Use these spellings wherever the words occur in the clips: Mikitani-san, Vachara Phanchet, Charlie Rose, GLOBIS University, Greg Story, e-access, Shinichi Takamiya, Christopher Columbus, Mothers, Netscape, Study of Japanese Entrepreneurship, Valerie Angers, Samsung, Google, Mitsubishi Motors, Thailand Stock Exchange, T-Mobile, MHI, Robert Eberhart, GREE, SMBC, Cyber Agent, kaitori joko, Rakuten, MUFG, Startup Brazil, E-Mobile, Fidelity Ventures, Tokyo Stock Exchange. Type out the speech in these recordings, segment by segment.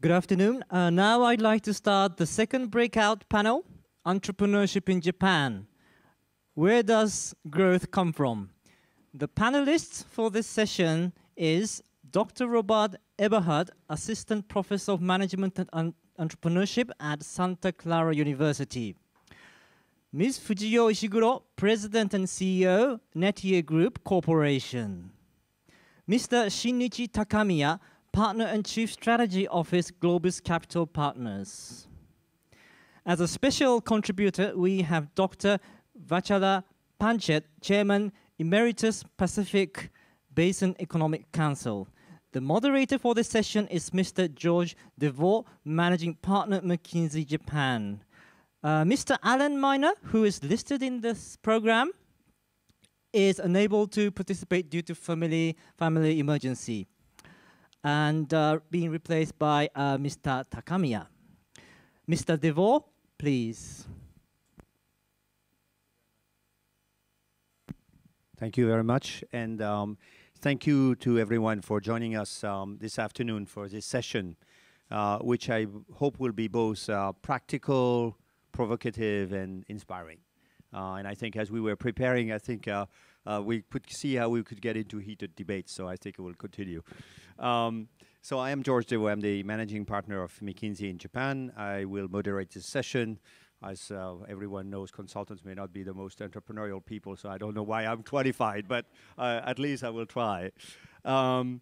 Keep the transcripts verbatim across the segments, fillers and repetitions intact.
Good afternoon. Uh, now I'd like to start the second breakout panel, Entrepreneurship in Japan. Where does growth come from? The panelists for this session is Doctor Robert Eberhart, Assistant Professor of Management and Entrepreneurship at Santa Clara University. Miz Fujiyo Ishiguro, President and C E O, Netyear Group Corporation. Mister Shinichi Takamiya, Partner and Chief Strategy Office, GLOBIS Capital Partners. As a special contributor, we have Doctor Vachara Phanchet, Chairman Emeritus, Pacific Basin Economic Council. The moderator for this session is Mister Georges Desvaux, Managing Partner, McKinsey Japan. Uh, Mister Alan Miner, who is listed in this program, is unable to participate due to family, family emergency, and uh, being replaced by uh, Mister Takamiya. Mister Desvaux, please. Thank you very much, and um, thank you to everyone for joining us um, this afternoon for this session, uh, which I hope will be both uh, practical, provocative, and inspiring. Uh, and I think as we were preparing, I think uh, uh, we could see how we could get into heated debates, so I think it will continue. Um, so I am Georges Desvaux. I'm the managing partner of McKinsey in Japan. I will moderate this session. As uh, everyone knows, consultants may not be the most entrepreneurial people, so I don't know why I'm qualified, but uh, at least I will try. Um,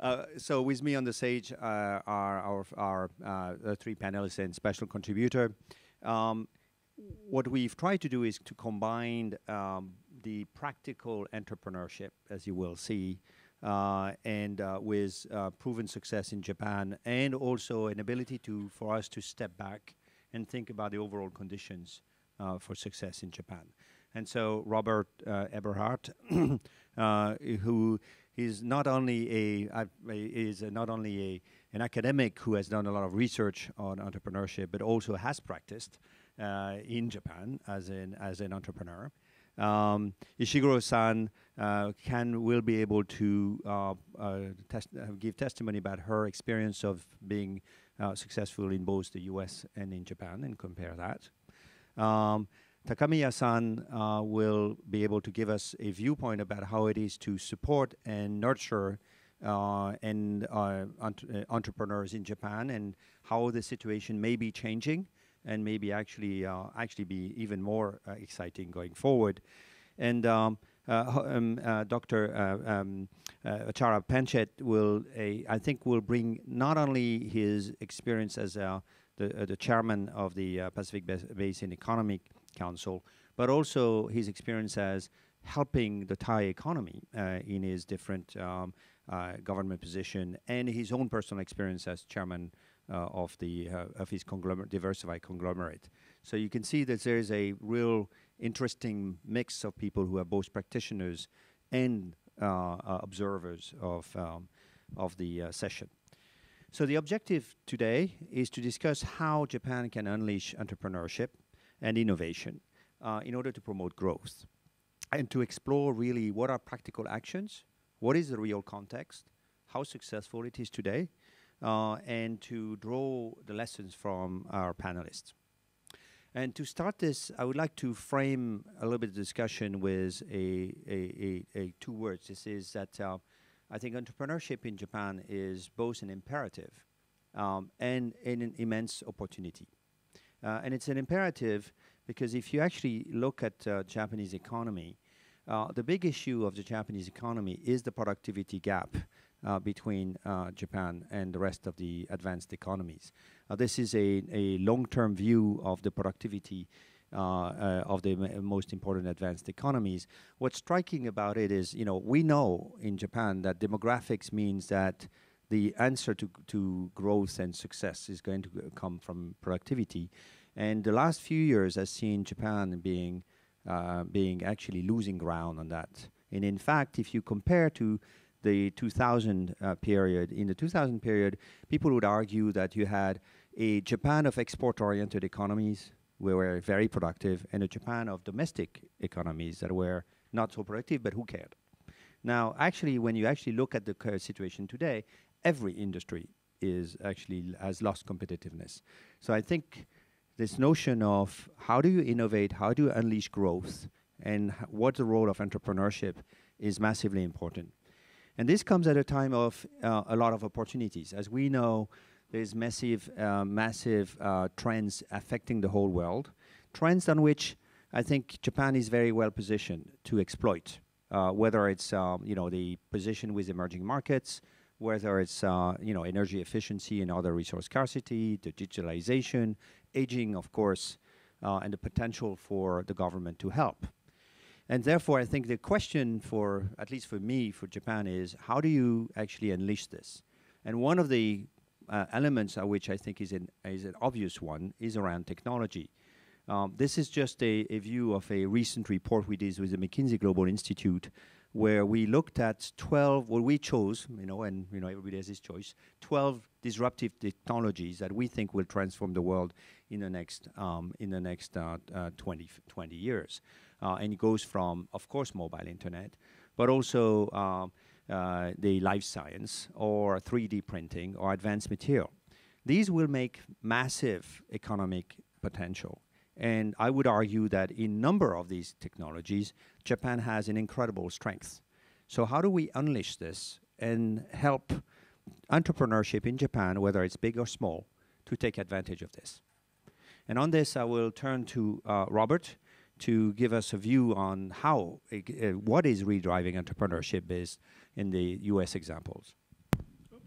Uh, so with me on the stage uh, are our, our uh, the three panelists and special contributor. Um, what we've tried to do is to combine um, the practical entrepreneurship, as you will see, uh, and uh, with uh, proven success in Japan, and also an ability to for us to step back and think about the overall conditions uh, for success in Japan. And so Robert uh, Eberhart, uh, who is not only a uh, is not only a an academic who has done a lot of research on entrepreneurship, but also has practiced uh, in Japan as an as an entrepreneur. Um, Ishiguro-san uh, can will be able to uh, uh, tes uh, give testimony about her experience of being uh, successful in both the U S and in Japan, and compare that. Um, Takamiya-san uh, will be able to give us a viewpoint about how it is to support and nurture uh, and uh, entre uh, entrepreneurs in Japan, and how the situation may be changing, and maybe actually uh, actually be even more uh, exciting going forward. And um, uh, um, uh, Doctor Uh, um, uh, Vachara Phanchet will, uh, I think, will bring not only his experience as uh, the uh, the chairman of the uh, Pacific Bas Basin Economic Council, but also his experience as helping the Thai economy uh, in his different um, uh, government position, and his own personal experience as chairman uh, of the uh, of his conglomerate, diversified conglomerate. So you can see that there is a real interesting mix of people who are both practitioners and uh, uh, observers of um, of the uh, session. So the objective today is to discuss how Japan can unleash entrepreneurship and innovation uh, in order to promote growth, and to explore really what are practical actions, what is the real context, how successful it is today, uh, and to draw the lessons from our panelists. And to start this, I would like to frame a little bit of discussion with a, a, a, a two words. This is that uh, I think entrepreneurship in Japan is both an imperative um, and, and an immense opportunity. Uh, and it's an imperative because if you actually look at uh, Japanese economy, uh, the big issue of the Japanese economy is the productivity gap uh, between uh, Japan and the rest of the advanced economies. Uh, this is a, a long-term view of the productivity uh, uh, of the m most important advanced economies. What's striking about it is, you know, we know in Japan that demographics means that the answer to, to growth and success is going to come from productivity. And the last few years has seen Japan being, uh, being actually losing ground on that. And in fact, if you compare to the two thousand uh, period, in the two thousand period, people would argue that you had a Japan of export-oriented economies who were very productive, and a Japan of domestic economies that were not so productive, but who cared? Now, actually, when you actually look at the current situation today, every industry is actually has lost competitiveness. So I think this notion of how do you innovate, how do you unleash growth, and what the role of entrepreneurship is massively important. And this comes at a time of uh, a lot of opportunities. As we know, there's massive, uh, massive uh, trends affecting the whole world, trends on which I think Japan is very well positioned to exploit, uh, whether it's um, you know, the position with emerging markets, whether it's uh, you know, energy efficiency and other resource scarcity, the digitalization, aging, of course, uh, and the potential for the government to help. And therefore, I think the question for, at least for me, for Japan is, how do you actually unleash this? And one of the uh, elements at which I think is an, is an obvious one is around technology. Um, this is just a, a view of a recent report we did with the McKinsey Global Institute, where we looked at twelve, well, we chose, you know, and you know, everybody has his choice, twelve disruptive technologies that we think will transform the world in the next, um, in the next uh, uh, twenty years. Uh, and it goes from, of course, mobile internet, but also um, uh, the life science or three D printing or advanced material. These will make massive economic potential. And I would argue that in a number of these technologies, Japan has an incredible strength. So how do we unleash this and help entrepreneurship in Japan, whether it's big or small, to take advantage of this? And on this, I will turn to uh, Robert to give us a view on how, uh, what is redriving entrepreneurship based in the U S examples. Oops.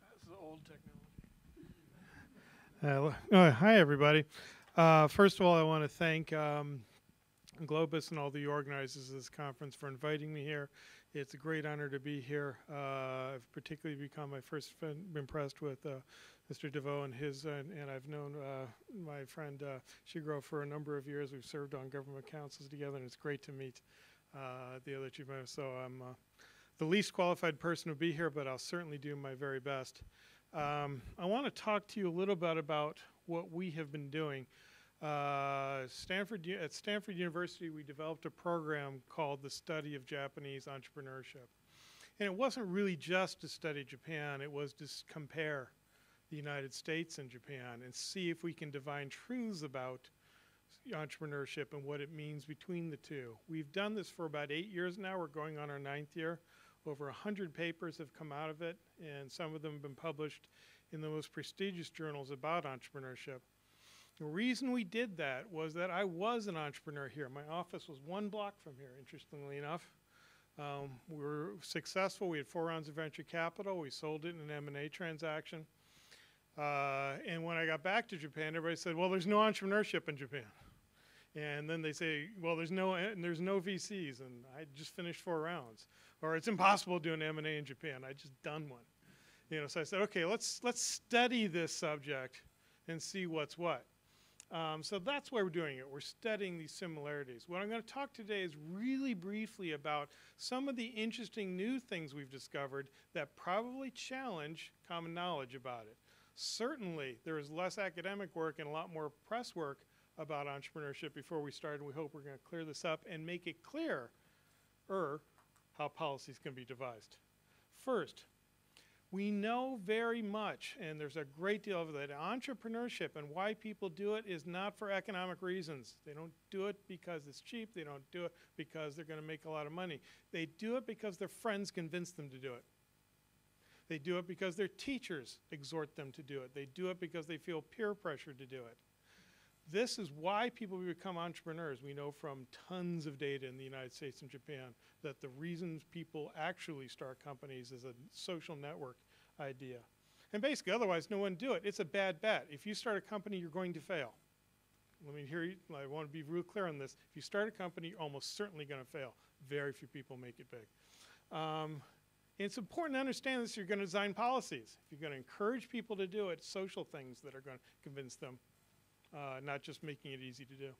That's the old technology. Uh, uh, hi, everybody. Uh, first of all, I want to thank um, GLOBIS and all the organizers of this conference for inviting me here. It's a great honor to be here. Uh, I've particularly become, I first been impressed with uh, Mister Desvaux and his, uh, and, and I've known uh, my friend uh, Ishiguro for a number of years. We've served on government councils together, and it's great to meet uh, the other two members. So I'm uh, the least qualified person to be here, but I'll certainly do my very best. Um, I want to talk to you a little bit about what we have been doing. Uh, Stanford, at Stanford University, we developed a program called the Study of Japanese Entrepreneurship. And it wasn't really just to study Japan, it was to compare the United States and Japan and see if we can divine truths about entrepreneurship and what it means between the two. We've done this for about eight years now, we're going on our ninth year. Over one hundred papers have come out of it, and some of them have been published in the most prestigious journals about entrepreneurship. The reason we did that was that I was an entrepreneur here. My office was one block from here, interestingly enough. Um, we were successful. We had four rounds of venture capital. We sold it in an M and A transaction. Uh, and when I got back to Japan, everybody said, well, there's no entrepreneurship in Japan. And then they say, well, there's no, and there's no V Cs. And I just finished four rounds. Or it's impossible to do an M and A in Japan. I just done one. You know, so I said, OK, let's, let's study this subject and see what's what. Um, so that's why we're doing it. We're studying these similarities. What I'm going to talk today is really briefly about some of the interesting new things we've discovered that probably challenge common knowledge about it. Certainly, there is less academic work and a lot more press work about entrepreneurship before we started, and we hope we're going to clear this up and make it clearer how policies can be devised. First, we know very much, and there's a great deal of that, entrepreneurship and why people do it is not for economic reasons. They don't do it because it's cheap. They don't do it because they're going to make a lot of money. They do it because their friends convince them to do it. They do it because their teachers exhort them to do it. They do it because they feel peer pressure to do it. This is why people become entrepreneurs. We know from tons of data in the United States and Japan that the reasons people actually start companies is a social network idea. And basically, otherwise, no one do it. It's a bad bet. If you start a company, you're going to fail. Let me hear you, I want to be real clear on this. If you start a company, you're almost certainly going to fail. Very few people make it big. Um, It's important to understand this. You're going to design policies. If you're going to encourage people to do it, social things that are going to convince them, uh, not just making it easy to do.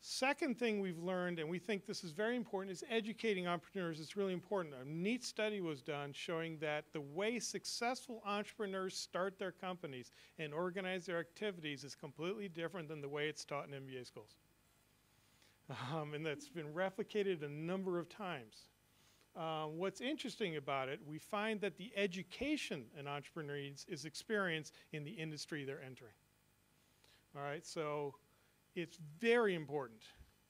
Second thing we've learned, and we think this is very important, is educating entrepreneurs. It's really important. A neat study was done showing that the way successful entrepreneurs start their companies and organize their activities is completely different than the way it's taught in M B A schools. Um, and that's been replicated a number of times. Um, what's interesting about it, we find that the education an entrepreneur needs is experience in the industry they're entering. All right, so it's very important.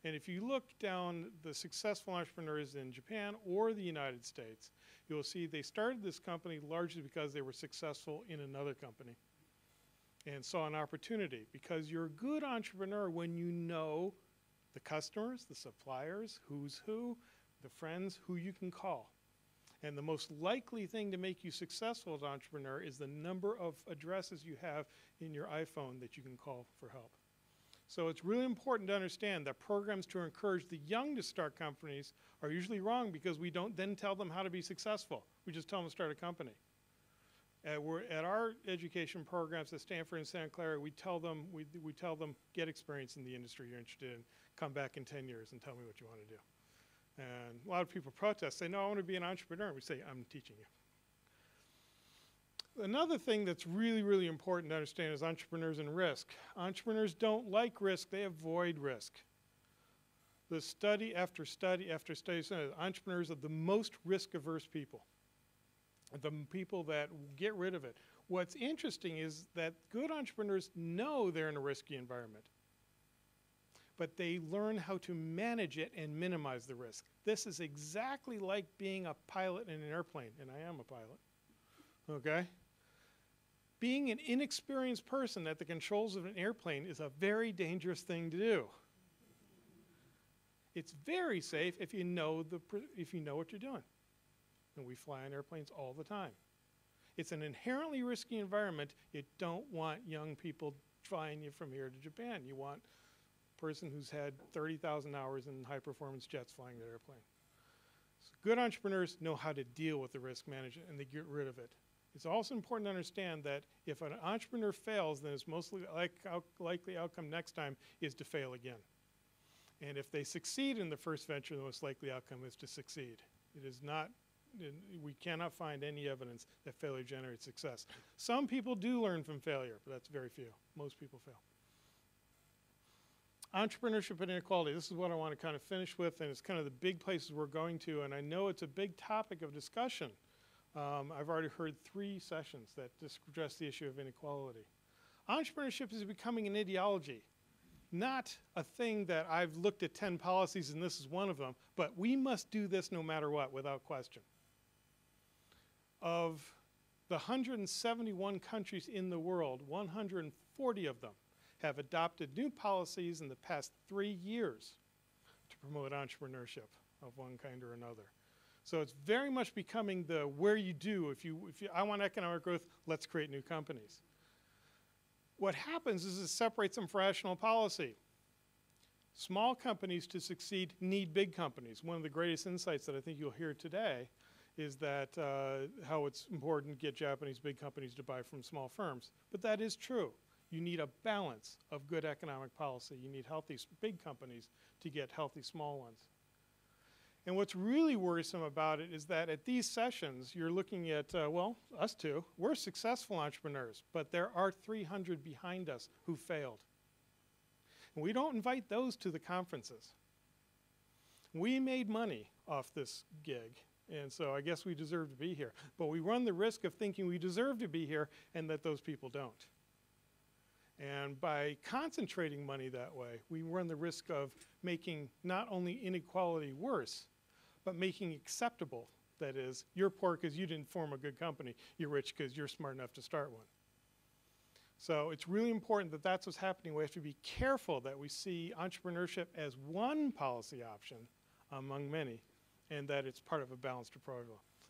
And if you look down the successful entrepreneurs in Japan or the United States, you will see they started this company largely because they were successful in another company and saw an opportunity. Because you're a good entrepreneur when you know the customers, the suppliers, who's who, the friends who you can call. And the most likely thing to make you successful as an entrepreneur is the number of addresses you have in your iPhone that you can call for help. So it's really important to understand that programs to encourage the young to start companies are usually wrong because we don't then tell them how to be successful. We just tell them to start a company. Uh, we're at our education programs at Stanford and Santa Clara, we tell them, we, we tell them, get experience in the industry you're interested in. Come back in ten years and tell me what you want to do. And a lot of people protest, say, no, I want to be an entrepreneur. We say, I'm teaching you. Another thing that's really, really important to understand is entrepreneurs and risk. Entrepreneurs don't like risk, they avoid risk. The study after study after study says entrepreneurs are the most risk-averse people, the people that get rid of it. What's interesting is that good entrepreneurs know they're in a risky environment, but they learn how to manage it and minimize the risk. This is exactly like being a pilot in an airplane, and I am a pilot, okay? Being an inexperienced person at the controls of an airplane is a very dangerous thing to do. It's very safe if you know, the pr if you know what you're doing. And we fly on airplanes all the time. It's an inherently risky environment. You don't want young people flying you from here to Japan. You want a person who's had thirty thousand hours in high-performance jets flying their airplane. So good entrepreneurs know how to deal with the risk management, and they get rid of it. It's also important to understand that if an entrepreneur fails, then its most like out likely outcome next time is to fail again. And if they succeed in the first venture, the most likely outcome is to succeed. It is not, it, we cannot find any evidence that failure generates success. Some people do learn from failure, but that's very few. Most people fail. Entrepreneurship and inequality, this is what I want to kind of finish with, and it's kind of the big places we're going to, and I know it's a big topic of discussion. Um, I've already heard three sessions that address the issue of inequality. Entrepreneurship is becoming an ideology, not a thing that I've looked at ten policies and this is one of them, but we must do this no matter what, without question. Of the one hundred seventy-one countries in the world, one hundred forty of them have adopted new policies in the past three years to promote entrepreneurship of one kind or another. So it's very much becoming the where you do, if you, if you, I want economic growth, let's create new companies. What happens is it separates them from rational policy. Small companies to succeed need big companies. One of the greatest insights that I think you'll hear today is that uh, how it's important to get Japanese big companies to buy from small firms, but that is true. You need a balance of good economic policy. You need healthy big companies to get healthy small ones. And what's really worrisome about it is that at these sessions, you're looking at, uh, well, us two, we're successful entrepreneurs, but there are three hundred behind us who failed. And we don't invite those to the conferences. We made money off this gig, and so I guess we deserve to be here. But we run the risk of thinking we deserve to be here and that those people don't. And by concentrating money that way, we run the risk of making not only inequality worse, but making acceptable. That is, you're poor because you didn't form a good company. You're rich because you're smart enough to start one. So it's really important that that's what's happening. We have to be careful that we see entrepreneurship as one policy option among many, and that it's part of a balanced approach.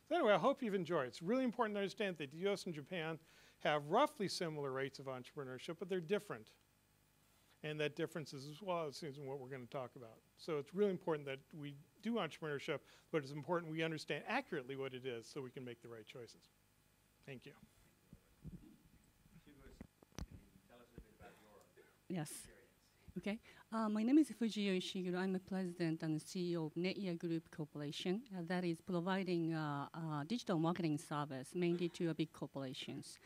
So anyway, I hope you've enjoyed. It's really important to understand that the U S and Japan have roughly similar rates of entrepreneurship, but they're different. And that difference is as well as what we're going to talk about. So it's really important that we do entrepreneurship, but it's important we understand accurately what it is so we can make the right choices. Thank you. Tell us a bit about your yes. experience. Okay. Uh, my name is Fujiyo Ishiguro. I'm the president and the C E O of Netyear Group Corporation, uh, that is providing uh, uh, digital marketing service mainly to uh, big corporations.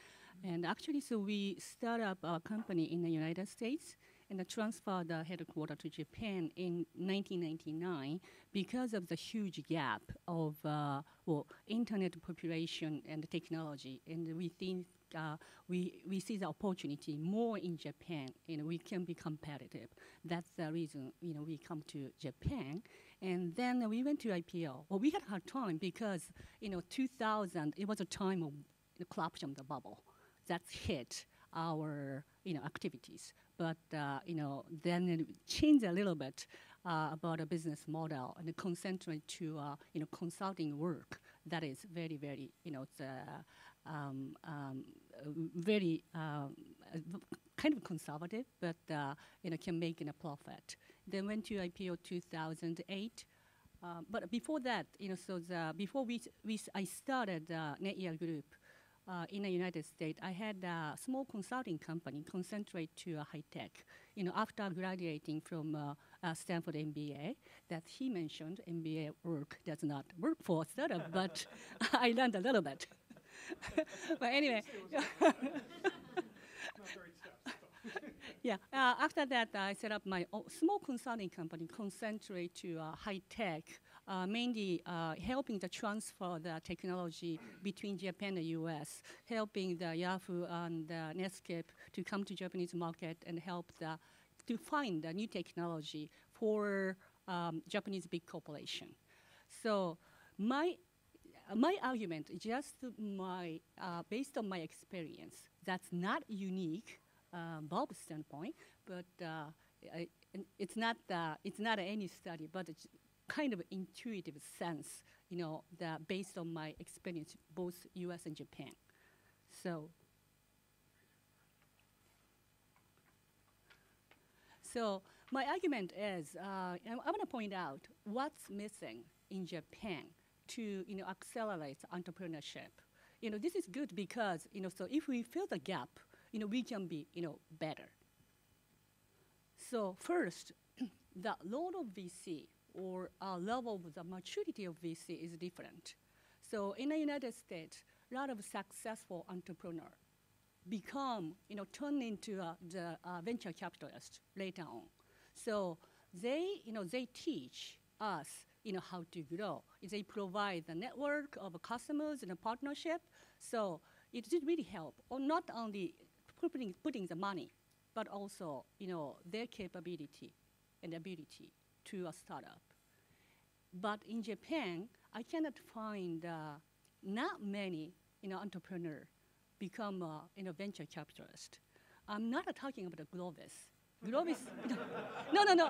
And actually, so we start up our company in the United States, and transferred the headquarters to Japan in nineteen ninety-nine because of the huge gap of uh, well, internet population and technology. And we think uh, we, we see the opportunity more in Japan, and we can be competitive. That's the reason, you know, we come to Japan. And then we went to I P O. Well, we had a hard time because, you know, two thousand, it was a time of the collapse of the bubble. That hit our, you know, activities. But, uh, you know, then it changed a little bit uh, about a business model and concentrate to, uh, you know, consulting work. That is very, very, you know, the, um, um, very um, kind of conservative, but, uh, you know, can make a profit. Then went to I P O two thousand eight. Uh, but before that, you know, so the, before we, we, I started uh, Netyear Group uh, in the United States, I had a small consulting company concentrate to uh, high tech. You know, after graduating from uh, uh, Stanford M B A, that he mentioned, M B A work does not work for startup, but I learned a little bit. But anyway. Yeah, uh, after that, uh, I set up my o small consulting company, concentrate to uh, high-tech, uh, mainly uh, helping to transfer the technology between Japan and U S, helping the Yahoo and uh, Netscape to come to Japanese market and help the, to find the new technology for um, Japanese big corporation. So my, my argument, just my, uh, based on my experience, that's not unique, Uh, Bob's standpoint, but uh, I, it's not uh, it's not any study, but it's kind of intuitive sense, you know, that based on my experience, both U S and Japan. So, so my argument is, uh, I, I want to point out what's missing in Japan to, you know, accelerate entrepreneurship. You know, this is good because, you know, so if we fill the gap, you know, we can be, you know, better. So first, the load of V C or uh, level of the maturity of V C is different. So in the United States, a lot of successful entrepreneurs become, you know, turn into uh, the uh, venture capitalists later on. So they, you know, they teach us, you know, how to grow. They provide the network of customers and a partnership. So it did really help, or not only Putting, putting the money, but also, you know, their capability and ability to a startup. But in Japan, I cannot find uh, not many, you know, entrepreneur become a, you know, venture capitalist. I'm not uh, talking about the GLOBIS. GLOBIS, no, no, no.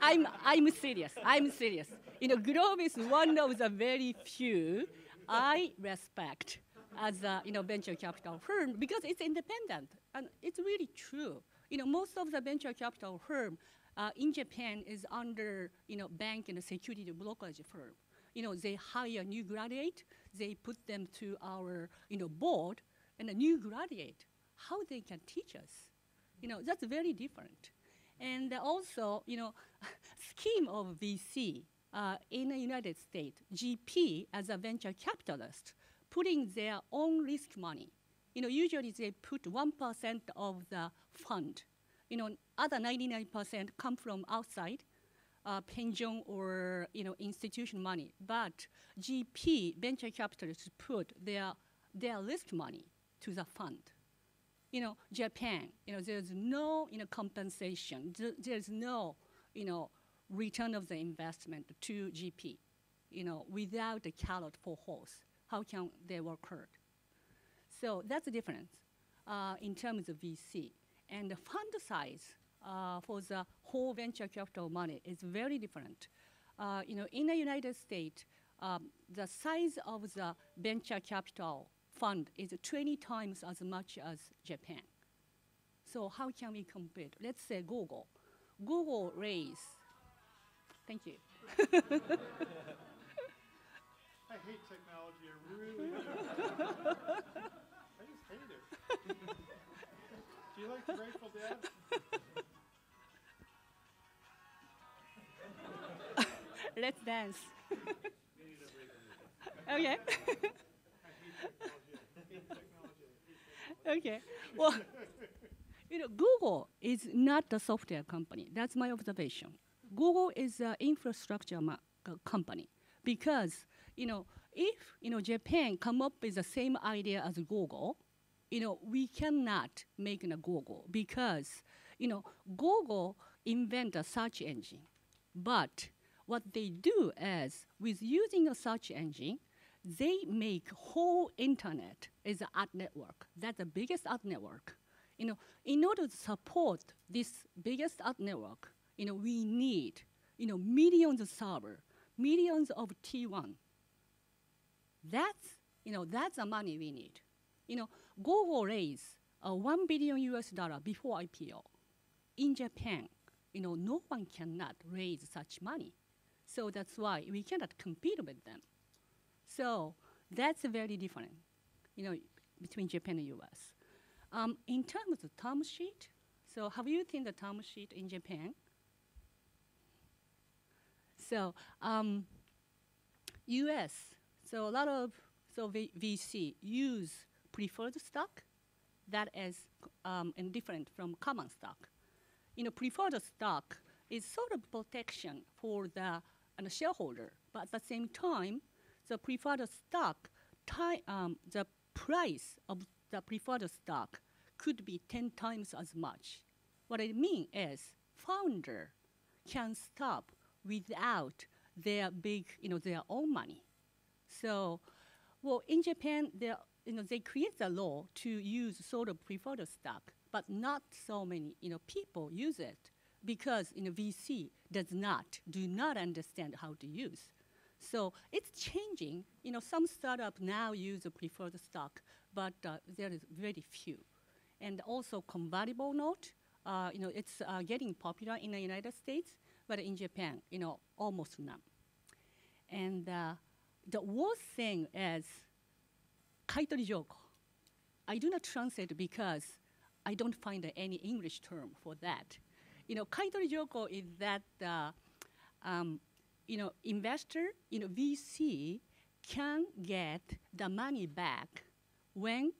I'm, I'm serious. I'm serious. You know, GLOBIS is one of the very few I respect as a, you know, venture capital firm, because it's independent, and it's really true. You know, most of the venture capital firm uh, in Japan is under, you know, bank and security brokerage firm. You know, they hire new graduate, they put them to our, you know, board, and a new graduate, how they can teach us. You know, that's very different. And also, you know, scheme of V C uh, in the United States, G P as a venture capitalist, putting their own risk money. You know, usually they put one percent of the fund. You know, other ninety-nine percent come from outside, uh, pension or, you know, institution money. But G P, venture capitalists, put their, their risk money to the fund. You know, Japan, you know, there's no, you know, compensation. Th there's no, you know, return of the investment to G P, you know, without a carrot for horse. How can they work hard? So that's the difference uh, in terms of V C. And the fund size uh, for the whole venture capital money is very different. Uh, you know, in the United States, um, the size of the venture capital fund is twenty times as much as Japan. So how can we compete? Let's say Google. Google raise. Thank you. I hate technology, I really do. I just hate it. Do you like the Grateful Dead? Let's dance. Okay. Okay. Well, You know, Google is not a software company. That's my observation. Google is an infrastructure ma company because, you know, if, you know, Japan come up with the same idea as Google, you know, we cannot make a Google because, you know, Google invent a search engine. But what they do is, with using a search engine, they make whole internet as an ad network. That's the biggest ad network. You know, in order to support this biggest ad network, you know, we need, you know, millions of servers, millions of T one. That's, you know, that's the money we need. You know, Google raised uh, one billion U S dollar before I P O. In Japan, you know, no one cannot raise such money. So that's why we cannot compete with them. So that's very different, you know, between Japan and U S. Um, in terms of term sheet, so have you seen the term sheet in Japan? So um, U S, so a lot of so V C use preferred stock that is um, different from common stock. You know, preferred stock is sort of protection for the, the shareholder, but at the same time, the preferred stock, um, the price of the preferred stock could be ten times as much. What I mean is founder can stop without their big, you know, their own money. So, well, in Japan, you know, they create the law to use sort of preferred stock, but not so many, you know, people use it because, you know, V C does not, do not understand how to use. So it's changing. You know, some startup now use a preferred stock, but uh, there is very few. And also convertible note, uh, you know, it's uh, getting popular in the United States, but in Japan, you know, almost none. And uh, the worst thing is kaitori joko. I do not translate because I don't find uh, any English term for that. You know, kaitori joko is that uh, um, you know, investor, you know, V C can get the money back when,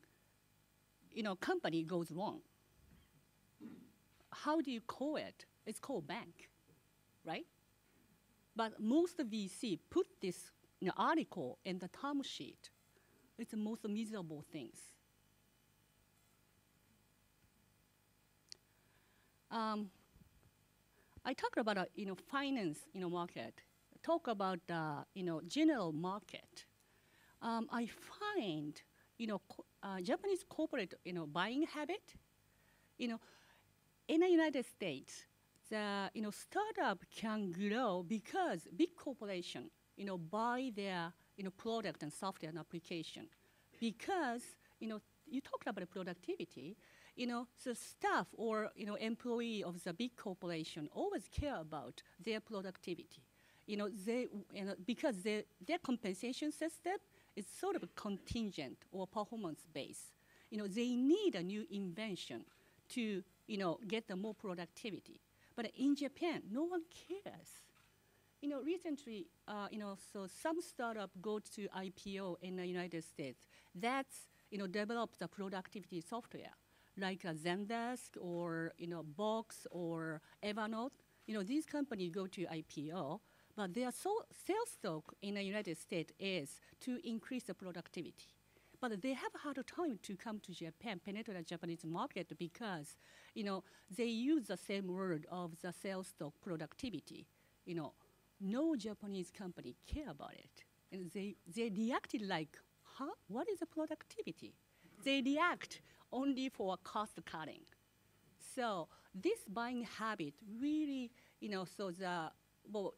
you know, company goes wrong. How do you call it? It's called bank, right? But most V C put this, you know, article in the term sheet. It's the most miserable things. Um, I talked about, uh, you know, finance, you know, market. Talk about uh, you know, general market. Um, I find, you know, co uh, Japanese corporate, you know, buying habit. You know, in the United States, the, you know, startup can grow because big corporation, you know, buy their, you know, product and software and application. Because, you know, you talked about productivity, you know, the staff or, you know, employee of the big corporation always care about their productivity. You know, they, you know, because they, their compensation system is sort of contingent or performance-based. You know, they need a new invention to, you know, get the more productivity. But in Japan, no one cares. You know, recently, uh, you know, so some startup go to I P O in the United States. That's, you know, develop the productivity software, like a Zendesk or, you know, Box or Evernote. You know, these companies go to I P O. But their so sales talk in the United States is to increase the productivity. But they have a hard time to come to Japan, penetrate the Japanese market because, you know, they use the same word of the sales talk productivity. You know, no Japanese company care about it. And they, they reacted like, huh, what is the productivity? They react only for cost cutting. So this buying habit really, you know, so the, well,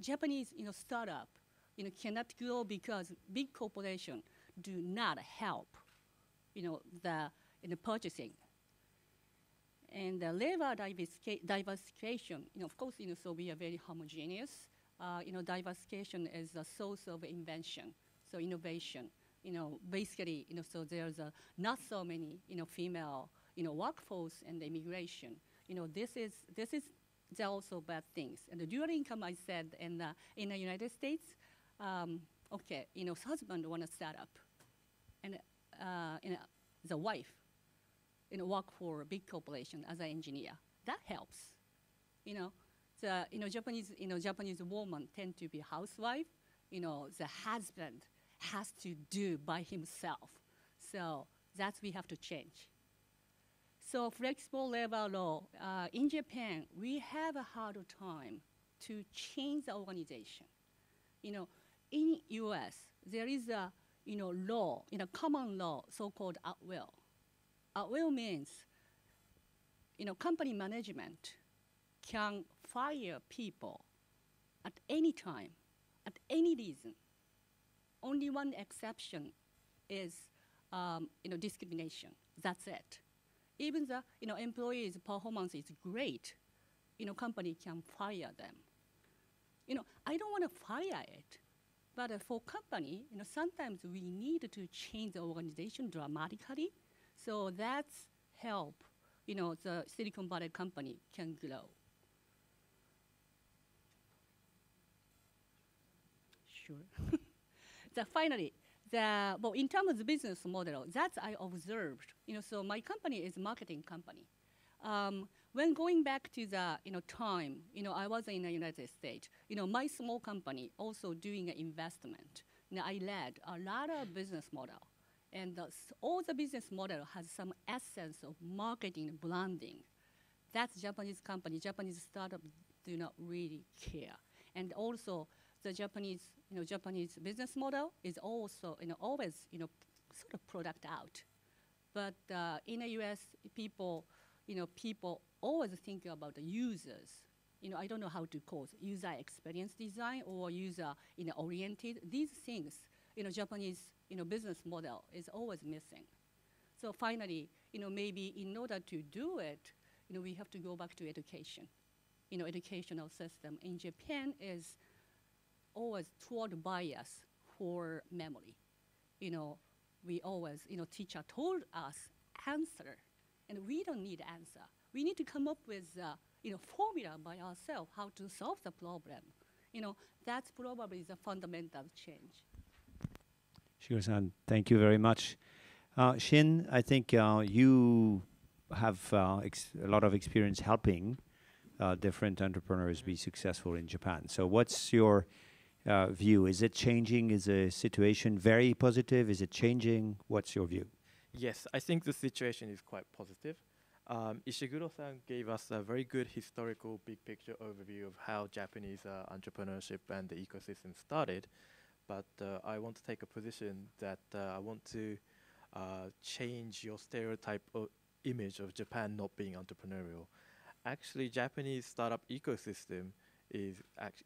Japanese, you know, startup, you know, cannot grow because big corporations do not help, you know, the, in the purchasing. And the labor diversification, you know, of course, you know, so we are very homogeneous. Uh, you know, diversification is a source of invention, so innovation. You know, basically, you know, so there's uh, not so many, you know, female, you know, workforce and immigration. You know, this is, this is, they're also bad things. And the dual income, I said, in the, in the United States, um, okay, you know, husband want to start up, and, uh, and uh, the wife you know, work for a big corporation as an engineer. That helps. You know, the you know Japanese you know Japanese women tend to be housewife. You know, the husband has to do by himself. So that's we have to change. So flexible labor law, uh, in Japan, we have a harder time to change the organization. You know, in U S, there is a, you know, law, you know, common law, so-called at will. At will means, you know, company management can fire people at any time, at any reason. Only one exception is, um, you know, discrimination, that's it. Even the you know employees' performance is great, you know company can fire them. You know I don't want to fire it, but uh, for company, you know sometimes we need to change the organization dramatically, so that's help. You know the Silicon Valley company can grow. Sure. So finally. The, well, in terms of the business model, that's I observed. You know, so my company is a marketing company. Um, when going back to the you know time, you know, I was in the United States. You know, my small company also doing an investment. You know, I led a lot of business model, and the, all the business model has some essence of marketing and branding. That's Japanese company. Japanese startup do not really care, and also the Japanese. You know, Japanese business model is also, you know, always, you know, sort of product out. But uh, in the U S, people, you know, people always think about the users. You know, I don't know how to call it, user experience design or user, you know, oriented. These things, you know, Japanese, you know, business model is always missing. So finally, you know, maybe in order to do it, you know, we have to go back to education. You know, educational system in Japan is always toward bias for memory. You know, we always, you know, teacher told us answer, and we don't need answer. We need to come up with, uh, you know, formula by ourselves how to solve the problem. You know, that's probably the fundamental change. Shiguro-san, thank you very much. Uh, Shin, I think uh, you have uh, ex a lot of experience helping uh, different entrepreneurs be successful in Japan. So what's your Uh, view? Is it changing? Is the situation very positive? Is it changing? What's your view? Yes, I think the situation is quite positive. Um, Ishiguro-san gave us a very good historical big picture overview of how Japanese uh, entrepreneurship and the ecosystem started, but uh, I want to take a position that uh, I want to uh, change your stereotype o image of Japan not being entrepreneurial. Actually, Japanese startup ecosystem is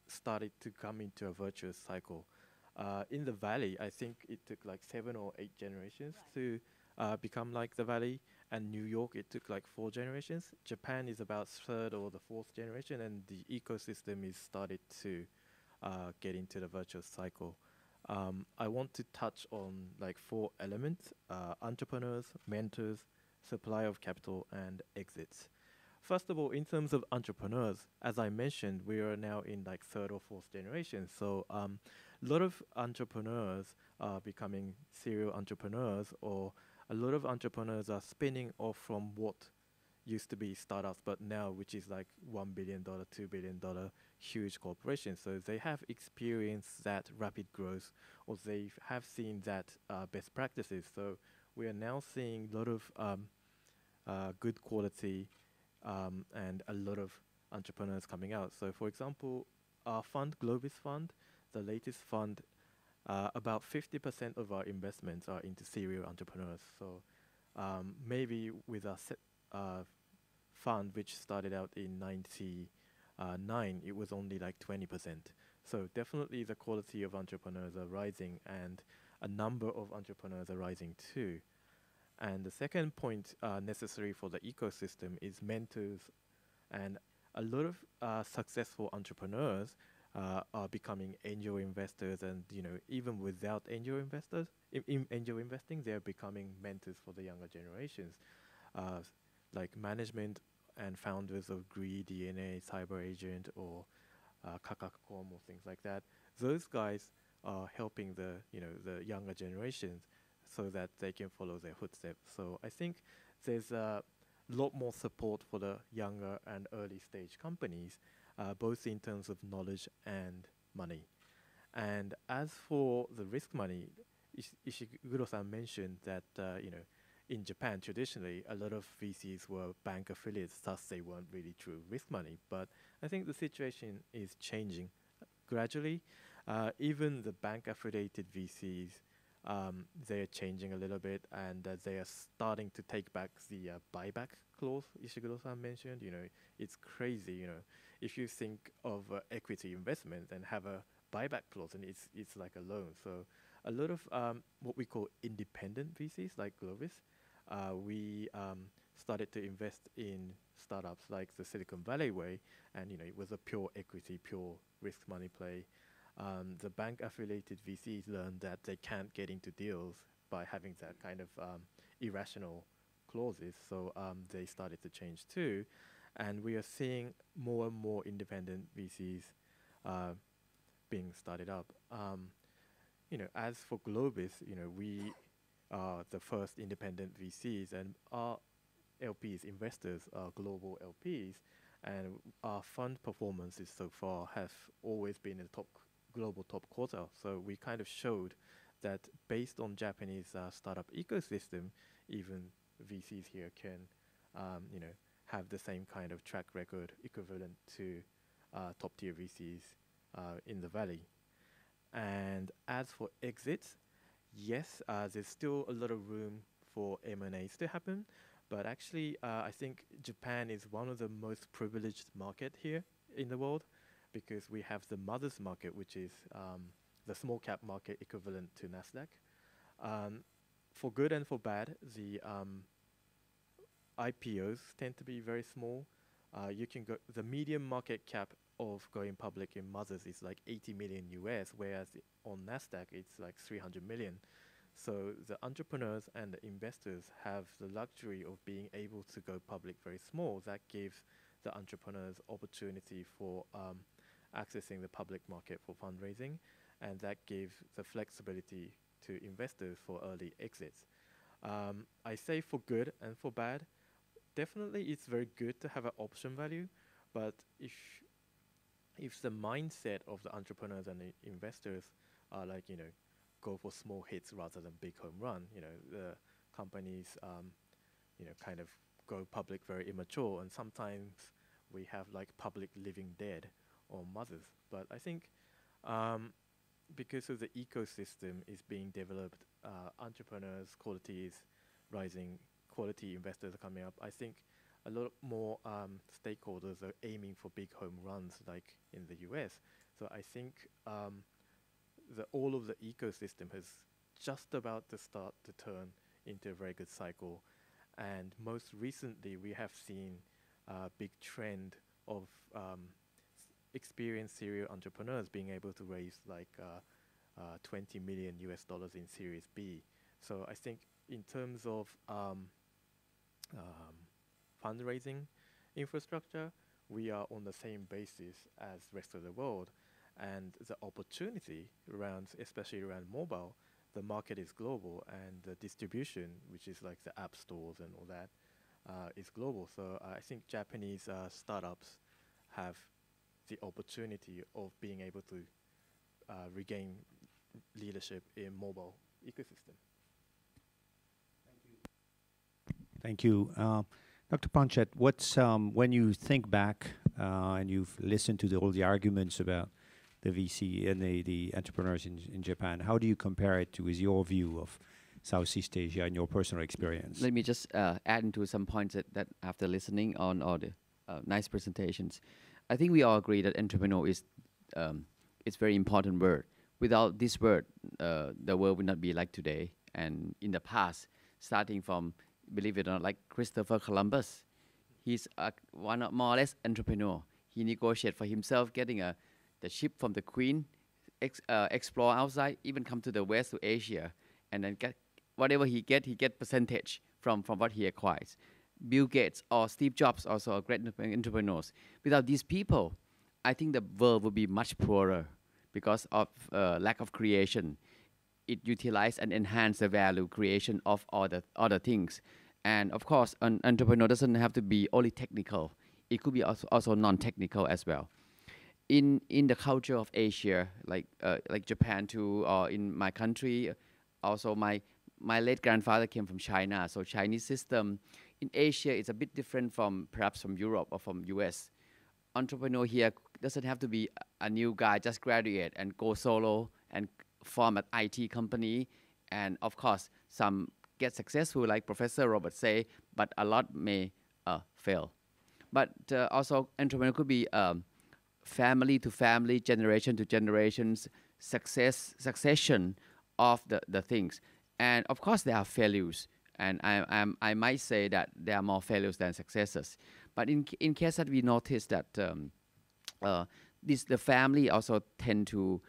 started to come into a virtuous cycle. Uh, in the Valley, I think it took like seven or eight generations right. to uh, become like the Valley, and New York, it took like four generations. Japan is about third or the fourth generation, and the ecosystem is started to uh, get into the virtuous cycle. Um, I want to touch on like four elements, uh, entrepreneurs, mentors, supply of capital, and exits. First of all, in terms of entrepreneurs, as I mentioned, we are now in like third or fourth generation. So a um, lot of entrepreneurs are becoming serial entrepreneurs, or a lot of entrepreneurs are spinning off from what used to be startups, but now which is like one billion dollar, two billion dollar huge corporations. So they have experienced that rapid growth, or they have seen that uh, best practices. So we are now seeing a lot of um, uh, good quality Um, and a lot of entrepreneurs coming out. So for example, our fund, GLOBIS Fund, the latest fund, uh, about fifty percent of our investments are into serial entrepreneurs. So um, maybe with our set, uh, fund, which started out in ninety-nine, it was only like twenty percent. So definitely the quality of entrepreneurs are rising, and a number of entrepreneurs are rising too. And the second point uh, necessary for the ecosystem is mentors. And a lot of uh, successful entrepreneurs uh, are becoming angel investors, and you know, even without angel investors, in, in angel investing, they are becoming mentors for the younger generations, uh, like management and founders of GREE, D N A, Cyber Agent, or uh, Kakak dot com, or things like that. Those guys are helping the you know the younger generations. so that they can follow their footsteps. So I think there's a lot more support for the younger and early stage companies, uh, both in terms of knowledge and money. And as for the risk money, Ish Ishiguro-san mentioned that uh, you know, in Japan traditionally a lot of V Cs were bank affiliates, thus they weren't really true risk money. But I think the situation is changing gradually. Uh, even the bank-affiliated V Cs, um, they are changing a little bit, and uh, they are starting to take back the uh, buyback clause Ishiguro-san mentioned. You know, it's crazy. You know, if you think of uh, equity investment and have a buyback clause, and it's it's like a loan. So a lot of um, what we call independent V Cs, like GLOBIS, uh, we um, started to invest in startups like the Silicon Valley way, and you know, it was a pure equity, pure risk money play. Um, the bank-affiliated V Cs learned that they can't get into deals by having that kind of um, irrational clauses, so um, they started to change too. And we are seeing more and more independent V Cs uh, being started up. Um, you know, as for GLOBIS, you know, we are the first independent V Cs, and our L Ps, investors, are global L Ps, and our fund performances so far have always been in the top global top quartile. So we kind of showed that based on Japanese uh, startup ecosystem, even V Cs here can, um, you know, have the same kind of track record equivalent to uh, top tier V Cs uh, in the valley. And as for exits, yes, uh, there's still a lot of room for M and As to happen, but actually uh, I think Japan is one of the most privileged market here in the world, because we have the Mothers market, which is um, the small cap market equivalent to Nasdaq. Um, for good and for bad, the um, I P Os tend to be very small. Uh, you can go the medium market cap of going public in Mothers is like eighty million U S, whereas on Nasdaq it's like three hundred million. So the entrepreneurs and the investors have the luxury of being able to go public very small. That gives the entrepreneurs opportunity for um, accessing the public market for fundraising, and that gives the flexibility to investors for early exits. Um, I say for good and for bad. Definitely it's very good to have an option value, but if if the mindset of the entrepreneurs and the investors are like, you know, go for small hits rather than big home run, you know, the companies, um, you know, kind of go public very immature, and sometimes we have like public living dead or Mothers. But I think um, because of the ecosystem is being developed, uh, entrepreneurs, quality is rising, quality investors are coming up. I think a lot more um, stakeholders are aiming for big home runs like in the U S. So I think um, the all of the ecosystem has just about to start to turn into a very good cycle. And most recently, we have seen a big trend of um, experienced serial entrepreneurs being able to raise like uh, uh, twenty million U S dollars in Series B. So I think in terms of um, um, fundraising infrastructure, we are on the same basis as the rest of the world. And the opportunity around, especially around mobile, the market is global, and the distribution, which is like the app stores and all that, uh, is global. So uh, I think Japanese uh, startups have the opportunity of being able to uh, regain leadership in mobile ecosystem. Thank you. Thank you. Uh, Doctor Phanchet, what's, um, when you think back uh, and you've listened to the, all the arguments about the V C and the, the entrepreneurs in, in Japan, how do you compare it to with your view of Southeast Asia and your personal experience? Let me just uh, add into some points that, that after listening on all the uh, nice presentations, I think we all agree that entrepreneur is um, it's very important word. Without this word, uh, the world would not be like today. And in the past, starting from, believe it or not, like Christopher Columbus, he's uh, one of more or less entrepreneur. He negotiated for himself getting a the ship from the Queen, ex, uh, explore outside, even come to the West to Asia, and then get whatever he get, he get percentage from, from what he acquires. Bill Gates or Steve Jobs also are great entrepreneurs. Without these people, I think the world would be much poorer because of uh, lack of creation. it utilizes and enhances the value creation of other other things. And of course, an entrepreneur doesn't have to be only technical. It could be also, also non-technical as well. In in the culture of Asia, like uh, like Japan too, or in my country, also my my late grandfather came from China, so Chinese system in Asia is a bit different from perhaps from Europe or from U S. Entrepreneur here doesn't have to be a new guy, just graduate and go solo and form an I T company, and of course some get successful like Professor Robert say, but a lot may uh, fail. But uh, also entrepreneur could be um, family to family, generation to generations, success, succession of the, the things. And of course there are failures, and I, I'm, I might say that there are more failures than successes. But in, in case that we notice that um, uh, this, the family also tend to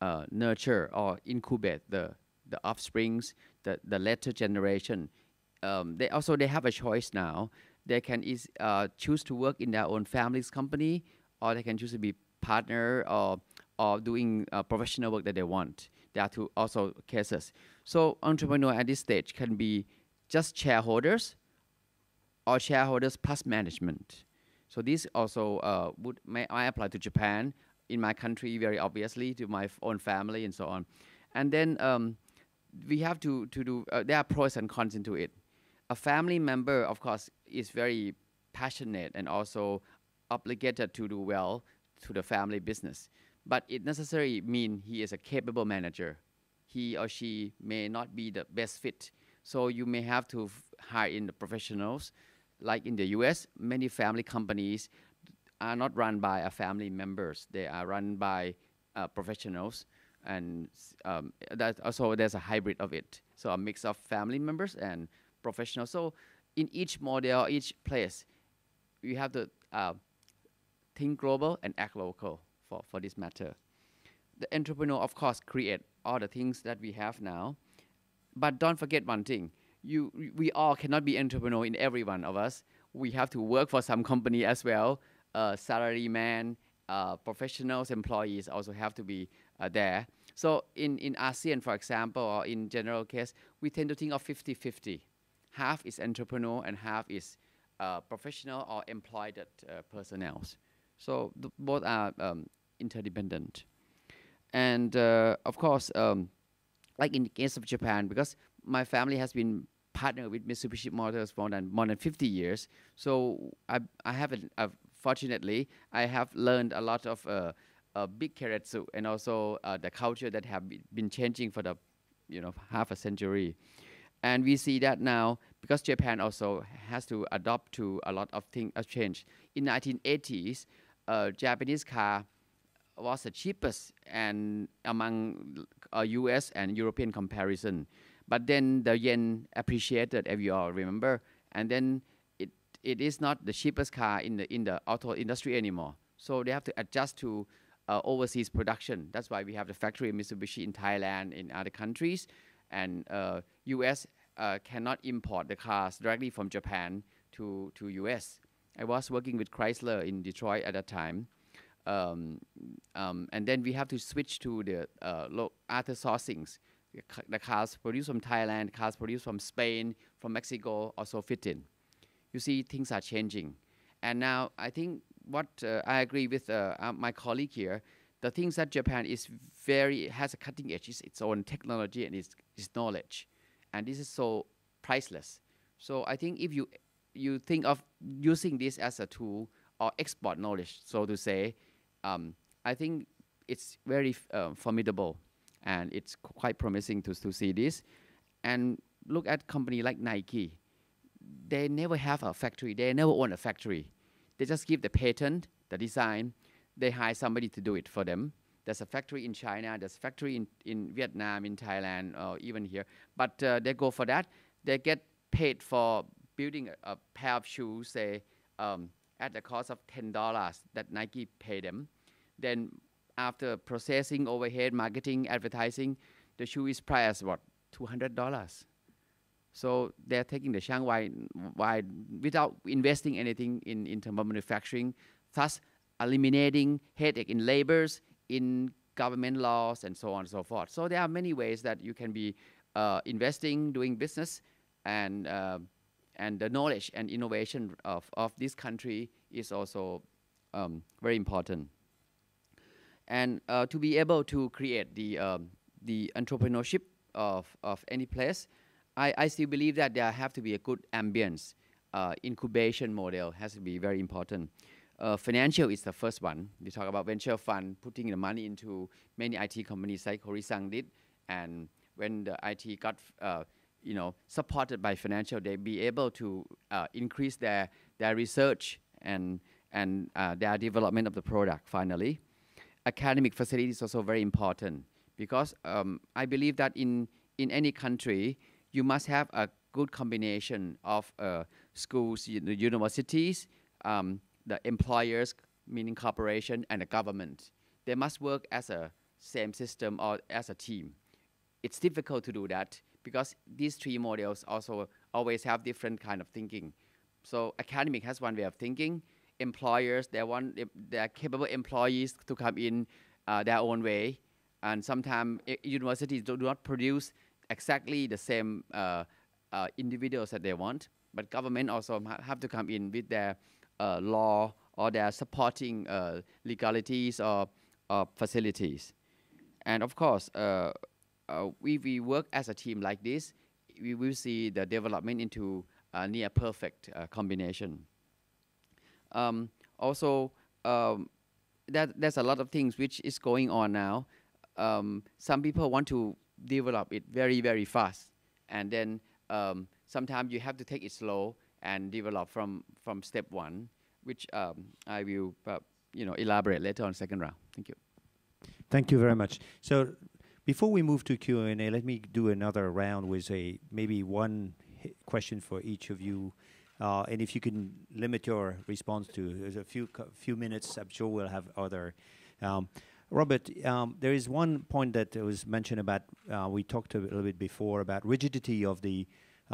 uh, nurture or incubate the, the offsprings, the, the later generation. Um, they also, they have a choice now. They can is, uh, choose to work in their own family's company, or they can choose to be partner or, or doing uh, professional work that they want. There are two also cases. So entrepreneur at this stage can be just shareholders, or shareholders plus management. So this also uh, would may I apply to Japan, in my country very obviously, to my own family and so on. And then um, we have to, to do, uh, there are pros and cons into it. A family member, of course, is very passionate and also obligated to do well to the family business. But it necessarily means he is a capable manager. He or she may not be the best fit. So you may have to f hire in the professionals. Like in the U S, many family companies are not run by a family members. They are run by uh, professionals. And um, that also there's a hybrid of it. So a mix of family members and professionals. So in each model, each place, you have to uh, think global and act local for, for this matter. The entrepreneur, of course, create all the things that we have now. But don't forget one thing. You, we all cannot be entrepreneur in every one of us. We have to work for some company as well. Uh, salaryman, uh, professionals, employees also have to be uh, there. So in, in ASEAN, for example, or in general case, we tend to think of fifty fifty. Half is entrepreneur and half is uh, professional or employed uh, personnel. So th both are um, interdependent. And uh, of course, um, like in the case of Japan, because my family has been partnered with Mitsubishi Motors for more than, more than fifty years. So I, I haven't, I've, fortunately, I have learned a lot of uh, uh, big keretsu and also uh, the culture that have been changing for the, you know, half a century. And we see that now because Japan also has to adopt to a lot of things of change. In nineteen eighties, uh, Japanese car was the cheapest and among uh, U S and European comparison. But then the yen appreciated, if you all remember, and then it it is not the cheapest car in the in the auto industry anymore. So they have to adjust to uh, overseas production. That's why we have the factory in Mitsubishi in Thailand, in other countries, and uh, U S uh, cannot import the cars directly from Japan to to U S. I was working with Chrysler in Detroit at that time, um, um, and then we have to switch to the uh, lo other sourcings. The cars produced from Thailand, cars produced from Spain, from Mexico, also fit in. You see, things are changing. And now I think what uh, I agree with uh, uh, my colleague here, the things that Japan is very, has a cutting edge, is its own technology and its, its knowledge. And this is so priceless. So I think if you, you think of using this as a tool or export knowledge, so to say, um, I think it's very uh, formidable. And it's quite promising to, to see this. And look at company like Nike. They never have a factory. They never own a factory. They just give the patent, the design. They hire somebody to do it for them. There's a factory in China. There's a factory in, in Vietnam, in Thailand, or even here. But uh, they go for that. They get paid for building a, a pair of shoes, say, um, at the cost of ten dollars that Nike pay them. Then after processing, overhead, marketing, advertising, the shoe is priced what, two hundred dollars. So they're taking the Shanghai wide without investing anything in, in terms of manufacturing, thus eliminating headache in labors, in government laws, and so on and so forth. So there are many ways that you can be uh, investing, doing business, and uh, and the knowledge and innovation of, of this country is also um, very important. And uh, to be able to create the, um, the entrepreneurship of, of any place, I, I still believe that there have to be a good ambience. Uh, incubation model has to be very important. Uh, financial is the first one. We talk about venture fund, putting the money into many I T companies like Horisang did, and when the I T got uh, you know, supported by financial, they be able to uh, increase their, their research and, and uh, their development of the product finally. Academic facilities is also very important because um, I believe that in, in any country, you must have a good combination of uh, schools, universities, um, the employers, meaning corporation, and the government. They must work as a same system or as a team. It's difficult to do that because these three models also always have different kind of thinking. So academic has one way of thinking. Employers, they want their capable employees to come in uh, their own way. And sometimes universities do not produce exactly the same uh, uh, individuals that they want. But government also have to come in with their Uh, law or their supporting uh, legalities or, or facilities. And of course, uh, uh, if we work as a team like this, we will see the development into a near perfect uh, combination. Um, also, um, that, there's a lot of things which is going on now. Um, some people want to develop it very, very fast. And then um, sometimes you have to take it slow and develop from, from step one, which um, I will uh, you know, elaborate later on second round. Thank you. Thank you very much. So before we move to Q and A, let me do another round with a maybe one question for each of you. Uh, and if you can limit your response to there's a few, few minutes, I'm sure we'll have other. Um, Robert, um, there is one point that was mentioned about, uh, we talked a little bit before about rigidity of the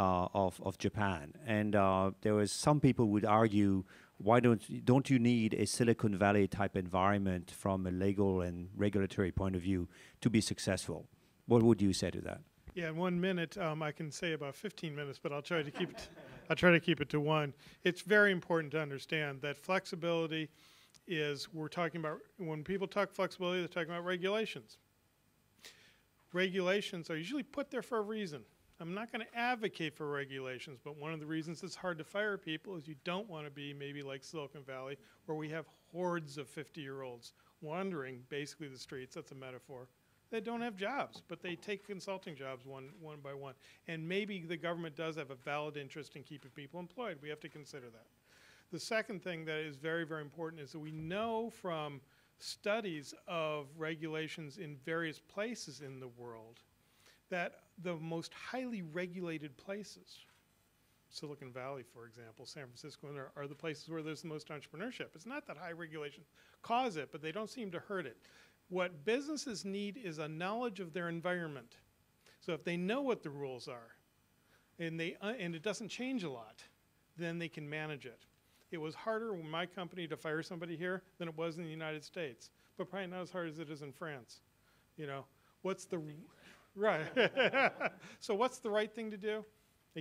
Uh, of, of Japan. And uh, there was some people would argue, why don't, don't you need a Silicon Valley type environment from a legal and regulatory point of view to be successful? What would you say to that? Yeah, in one minute, um, I can say about fifteen minutes, but I'll try to keep it, I'll try to keep it to one. It's very important to understand that flexibility is, we're talking about, when people talk flexibility, they're talking about regulations. Regulations are usually put there for a reason. I'm not going to advocate for regulations, but one of the reasons it's hard to fire people is you don't want to be maybe like Silicon Valley, where we have hordes of fifty-year-olds wandering basically the streets. That's a metaphor. They don't have jobs, but they take consulting jobs one, one by one. And maybe the government does have a valid interest in keeping people employed. We have to consider that. The second thing that is very, very important is that we know from studies of regulations in various places in the world that the most highly regulated places, Silicon Valley, for example, San Francisco, and there are the places where there's the most entrepreneurship. It's not that high regulation cause it, but they don't seem to hurt it. What businesses need is a knowledge of their environment. So if they know what the rules are, and, they, uh, and it doesn't change a lot, then they can manage it. It was harder in my company to fire somebody here than it was in the United States, but probably not as hard as it is in France. You know, what's the... Right. So what's the right thing to do?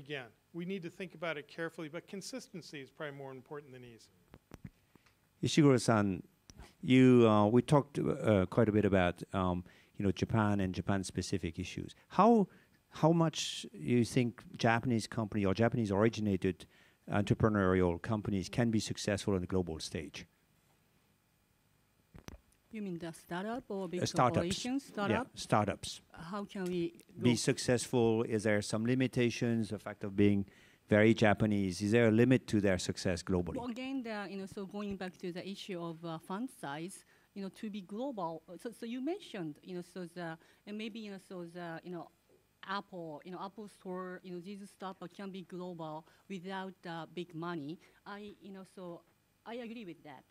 Again, we need to think about it carefully, but consistency is probably more important than ease. Ishiguro-san, you, uh, we talked uh, quite a bit about um, you know, Japan and Japan-specific issues. How, how much do you think Japanese company or Japanese-originated entrepreneurial companies can be successful on the global stage? You mean the startup or big uh, corporations? Startup? Yeah, startups. How can we be successful? Is there some limitations, the fact of being very Japanese? Is there a limit to their success globally? Well, again, the, you know, so going back to the issue of uh, fund size, you know, to be global. So, so you mentioned, you know, so the, and maybe, you know, so the, you know, Apple, you know, Apple Store, you know, these stuff can be global without uh, big money. I, you know, so I agree with that.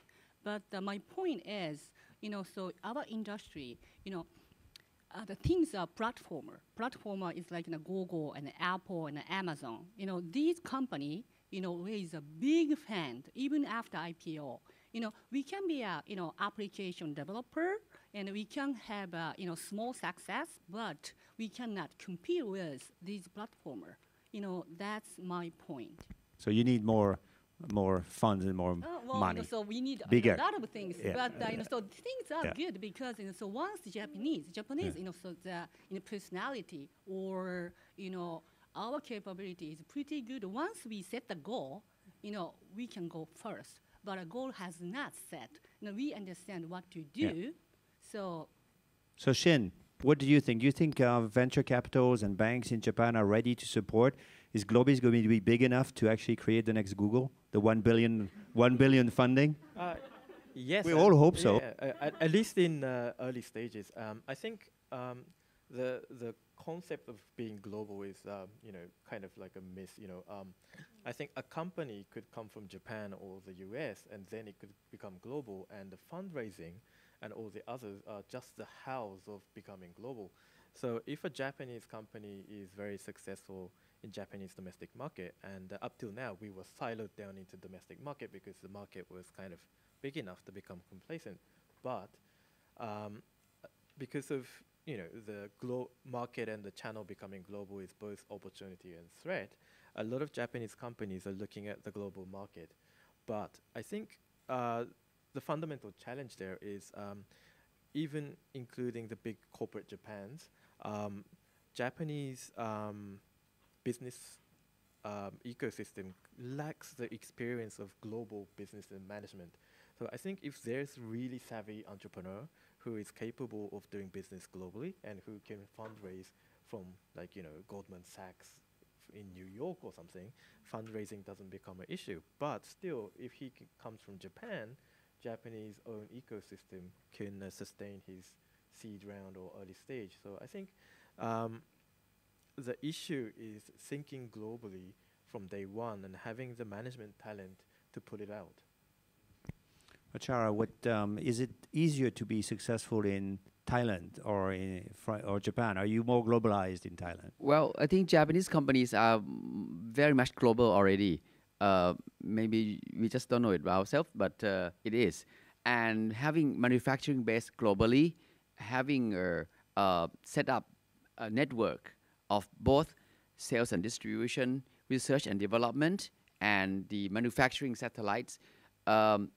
But uh, my point is, you know, so our industry, you know, uh, the things are platformer. Platformer is like, you know, Google and Apple and Amazon. You know, these company, you know, raise a big fund even after I P O. You know, we can be a, you know, application developer, And we can have uh, you know, small success, but we cannot compete with these platforms. You know, that's my point. So you need more, more funds and more uh, well, money. You know, so we need Bigger. a lot of things. Yeah. But uh, you know, so things are yeah. good because you know, so once Japanese, Japanese, yeah. you know, so the you know, personality or you know our capability is pretty good. Once we set the goal, you know, we can go first. But a goal has not set. You know, we understand what to do. Yeah. So, so Shin, what do you think? Do you think uh, venture capitals and banks in Japan are ready to support? Is GLOBIS going to be big enough to actually create the next Google, the one billion, one billion funding? Uh, yes, we uh, all hope yeah, so. Uh, at, at least in uh, early stages, um, I think um, the the concept of being global is um, you know kind of like a myth. You know, um, I think a company could come from Japan or the U S and then it could become global, and the fundraising and all the others are just the hows of becoming global. So if a Japanese company is very successful in Japanese domestic market, and uh, up till now we were siloed down into domestic market because the market was kind of big enough to become complacent. But um, because of you know the glo market and the channel becoming global is both opportunity and threat, a lot of Japanese companies are looking at the global market. But I think uh, the fundamental challenge there is um, even including the big corporate Japans, um, Japanese um, business um, ecosystem lacks the experience of global business and management. So I think if there's really savvy entrepreneur who is capable of doing business globally and who can fundraise from like, you know, Goldman Sachs in New York or something, fundraising doesn't become an issue. But still, if he c comes from Japan, Japanese own ecosystem can uh, sustain his seed round or early stage. So I think um, the issue is thinking globally from day one and having the management talent to pull it out. Vachara, what um, is it easier to be successful in Thailand or in Fri or Japan? Are you more globalized in Thailand? Well, I think Japanese companies are very much global already. Uh, maybe we just don't know it by ourselves, but uh, it is. And having manufacturing base globally, having uh, uh, set up a network of both sales and distribution, research and development, and the manufacturing satellites, um,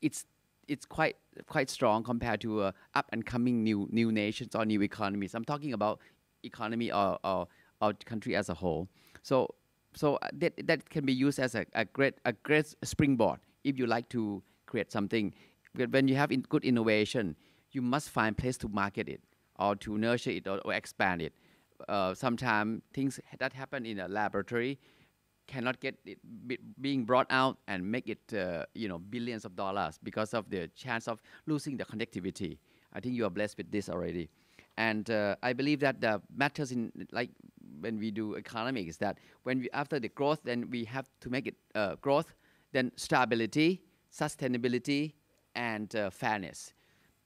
it's it's quite quite strong compared to uh, up and coming new new nations or new economies. I'm talking about economy or or, or country as a whole. So. So uh, that, that can be used as a, a, great, a great springboard if you like to create something. But when you have in good innovation, you must find place to market it or to nurture it or, or expand it. Uh, Sometimes things that happen in a laboratory cannot get it be, being brought out and make it uh, you know, billions of dollars because of the chance of losing the connectivity. I think you are blessed with this already. And uh, I believe that the matters in, like, when we do economics, that when we, after the growth, then we have to make it uh, growth, then stability, sustainability, and uh, fairness.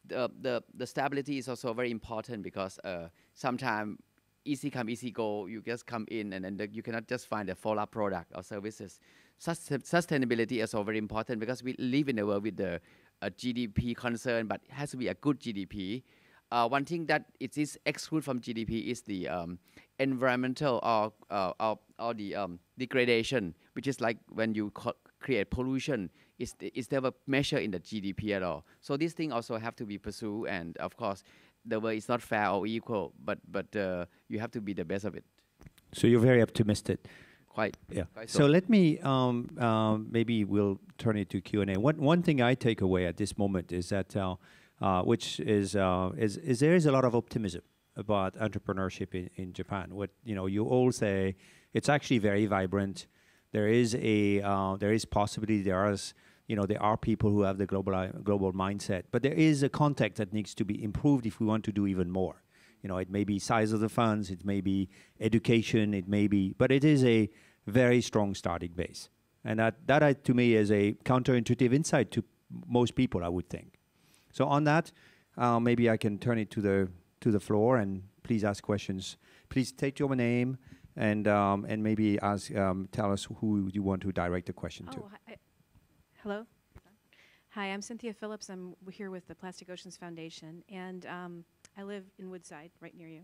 The, the, the stability is also very important because uh, sometimes easy come, easy go, you just come in and then the, you cannot just find a follow-up product or services. Sus sustainability is also very important because we live in a world with the uh, G D P concern, but it has to be a good G D P. Uh, one thing that it is excluded from G D P is the um, environmental or, uh, or, or the um, degradation, which is like when you create pollution, it's, it's never measured in the G D P at all. So these things also have to be pursued, and of course, the world is not fair or equal, but, but uh, you have to be the best of it. So you're very optimistic. Quite. Yeah. Quite so. so let me, um, um, maybe we'll turn it to Q and A. One, one thing I take away at this moment is that uh, Uh, which is, uh, is is there is a lot of optimism about entrepreneurship in, in Japan. What you know, you all say it's actually very vibrant. There is a uh, there is possibility. There is you know there are people who have the global uh, global mindset, but there is a context that needs to be improved if we want to do even more. You know, it may be size of the funds, it may be education, it may be, but it is a very strong starting base, and that that uh, to me is a counterintuitive insight to most people, I would think. So on that, uh, maybe I can turn it to the to the floor and please ask questions. Please take your name and um, and maybe ask um, tell us who you want to direct the question oh, to. Hi. Hello. Hi, I'm Cynthia Phillips. I'm here with the Plastic Oceans Foundation, and um, I live in Woodside, right near you.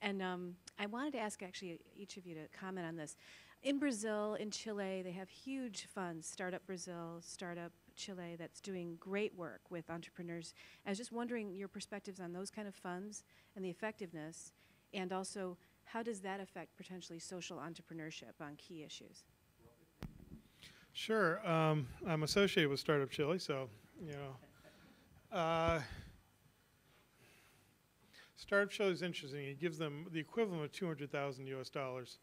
And um, I wanted to ask actually each of you to comment on this. In Brazil, in Chile, they have huge funds, Startup Brazil, Startup Chile, that's doing great work with entrepreneurs. I was just wondering your perspectives on those kind of funds and the effectiveness, and also how does that affect potentially social entrepreneurship on key issues? Sure. Um, I'm associated with Startup Chile, so, you know. Uh, Startup Chile is interesting. It gives them the equivalent of two hundred thousand U S dollars,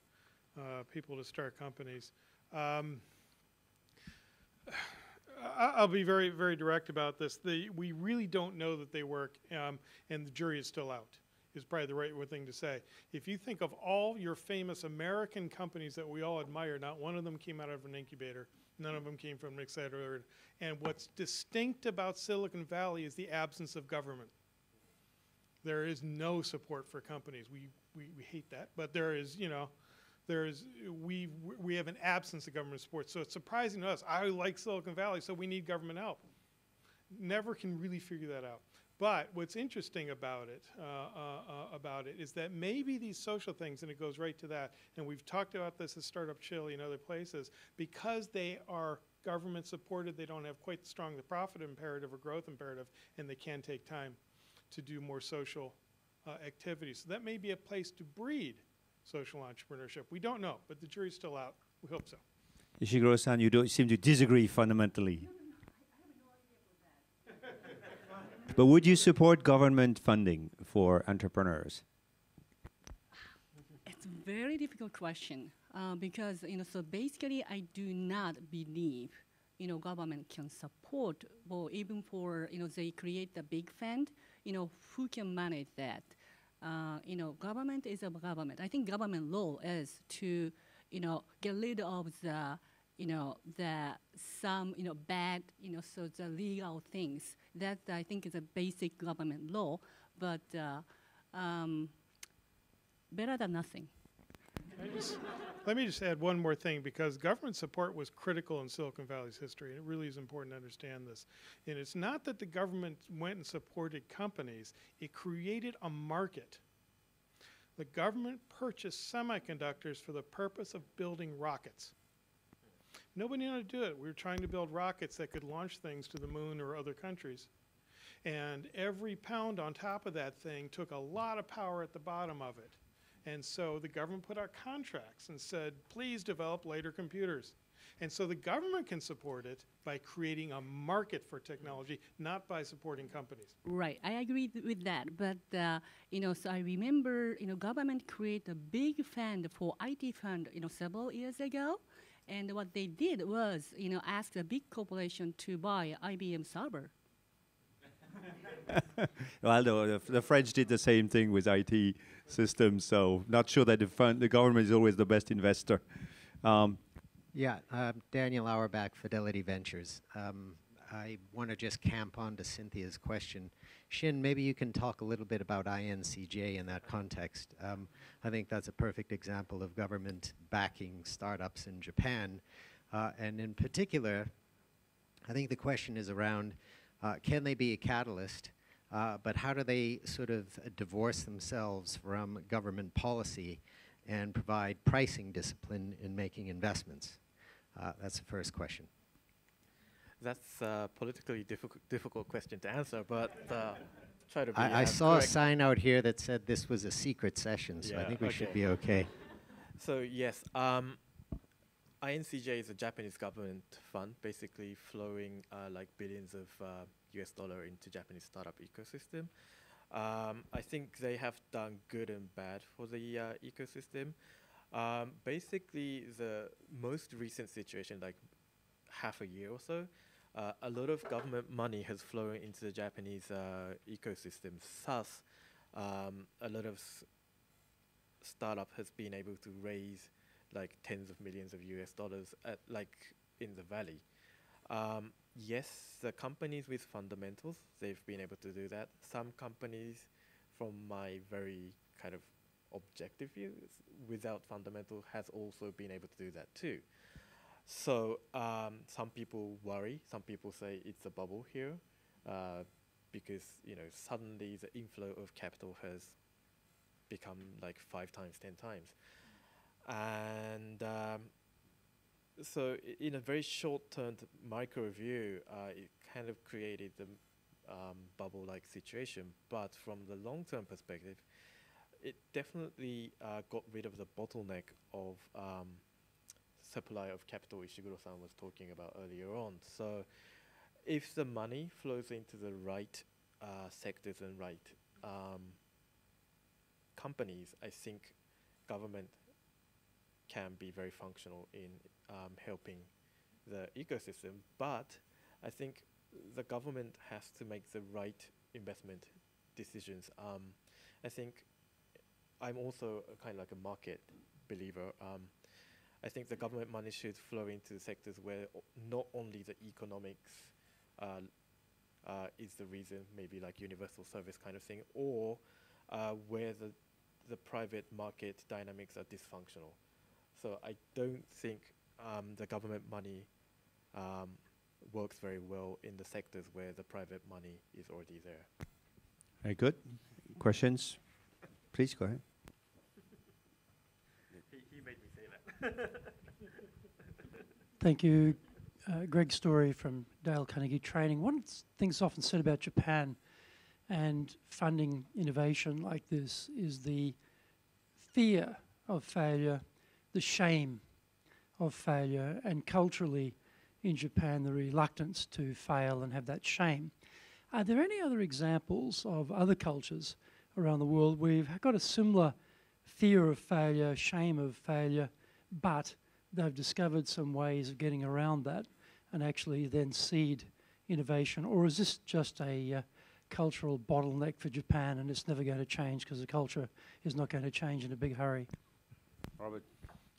uh, people to start companies. Um, I'll be very, very direct about this. The, we really don't know that they work, um, and the jury is still out, is probably the right thing to say. If you think of all your famous American companies that we all admire, not one of them came out of an incubator, none of them came from an accelerator. And what's distinct about Silicon Valley is the absence of government. There is no support for companies. We, we, we hate that, but there is, you know, there is, we, we have an absence of government support. So it's surprising to us. I like Silicon Valley, so we need government help. Never can really figure that out. But what's interesting about it, uh, uh, uh, about it is that maybe these social things, and it goes right to that, and we've talked about this at Startup Chile and other places, because they are government supported, they don't have quite strong the profit imperative or growth imperative, and they can take time to do more social uh, activities. So that may be a place to breed social entrepreneurship. We don't know, but the jury's still out. We hope so. Ishiguro-san, you don't seem to disagree fundamentally. But would you support government funding for entrepreneurs? It's a very difficult question uh, because, you know, so basically I do not believe, you know, government can support, well, even for, you know, they create the big fund, you know, who can manage that? Uh, you know, government is a government. I think government law is to, you know, get rid of the, you know, the some, you know, bad, you know, so the legal things. That, I think, is a basic government law, but uh, um, better than nothing. Just, let me just add one more thing, because government support was critical in Silicon Valley's history, and it really is important to understand this. And it's not that the government went and supported companies. It created a market. The government purchased semiconductors for the purpose of building rockets. Nobody knew how to do it. We were trying to build rockets that could launch things to the moon or other countries. And every pound on top of that thing took a lot of power at the bottom of it. And so the government put out contracts and said, please develop lighter computers. And so the government can support it by creating a market for technology, not by supporting companies. Right, I agree th with that. But, uh, you know, so I remember, you know, government created a big fund for I T fund, you know, several years ago. And what they did was, you know, ask a big corporation to buy I B M server. Well, the, the French did the same thing with I T systems, so not sure that the, fund, the government is always the best investor. Um, yeah, uh, Daniel Auerbach, Fidelity Ventures. Um, I want to just camp on to Cynthia's question. Shin, maybe you can talk a little bit about I N C J in that context. Um, I think that's a perfect example of government backing startups in Japan. Uh, and in particular, I think the question is around, uh, can they be a catalyst, uh, but how do they sort of divorce themselves from government policy and provide pricing discipline in making investments? Uh, that's the first question. That's a politically difficult, difficult question to answer, but uh, try to be I, I saw correct. A sign out here that said this was a secret session, so yeah, I think we okay. should be okay. So yes, um, I N C J is a Japanese government fund, basically flowing uh, like billions of uh, U S dollar into Japanese startup ecosystem. Um, I think they have done good and bad for the uh, ecosystem. Um, basically, the most recent situation, like half a year or so, Uh, a lot of government money has flown into the Japanese uh, ecosystem. Thus, um, a lot of s startup has been able to raise like tens of millions of U S dollars, at, like in the valley. Um, yes, the companies with fundamentals, they've been able to do that. Some companies, from my very kind of objective view, without fundamental, has also been able to do that too. So um, some people worry, some people say it's a bubble here, uh, because you know suddenly the inflow of capital has become like five times, ten times. And um, so in a very short-term micro view, uh, it kind of created the um, bubble-like situation. But from the long-term perspective, it definitely uh, got rid of the bottleneck of um, supply of capital Ishiguro-san was talking about earlier on. So if the money flows into the right uh, sectors and right um, companies, I think government can be very functional in um, helping the ecosystem. But I think the government has to make the right investment decisions. Um, I think I'm also kind of like a market believer. Um, I think the government money should flow into sectors where not only the economics uh, uh, is the reason, maybe like universal service kind of thing, or uh, where the, the private market dynamics are dysfunctional. So I don't think um, the government money um, works very well in the sectors where the private money is already there. Very good. Questions? Please go ahead. He, he made me say that. Thank you. Uh, Greg Story from Dale Carnegie Training. One of the things often said about Japan and funding innovation like this is the fear of failure, the shame of failure, and culturally in Japan, the reluctance to fail and have that shame. Are there any other examples of other cultures around the world where you've got a similar fear of failure, shame of failure, but they've discovered some ways of getting around that and actually then seed innovation? Or is this just a uh, cultural bottleneck for Japan and it's never going to change because the culture is not going to change in a big hurry? Robert.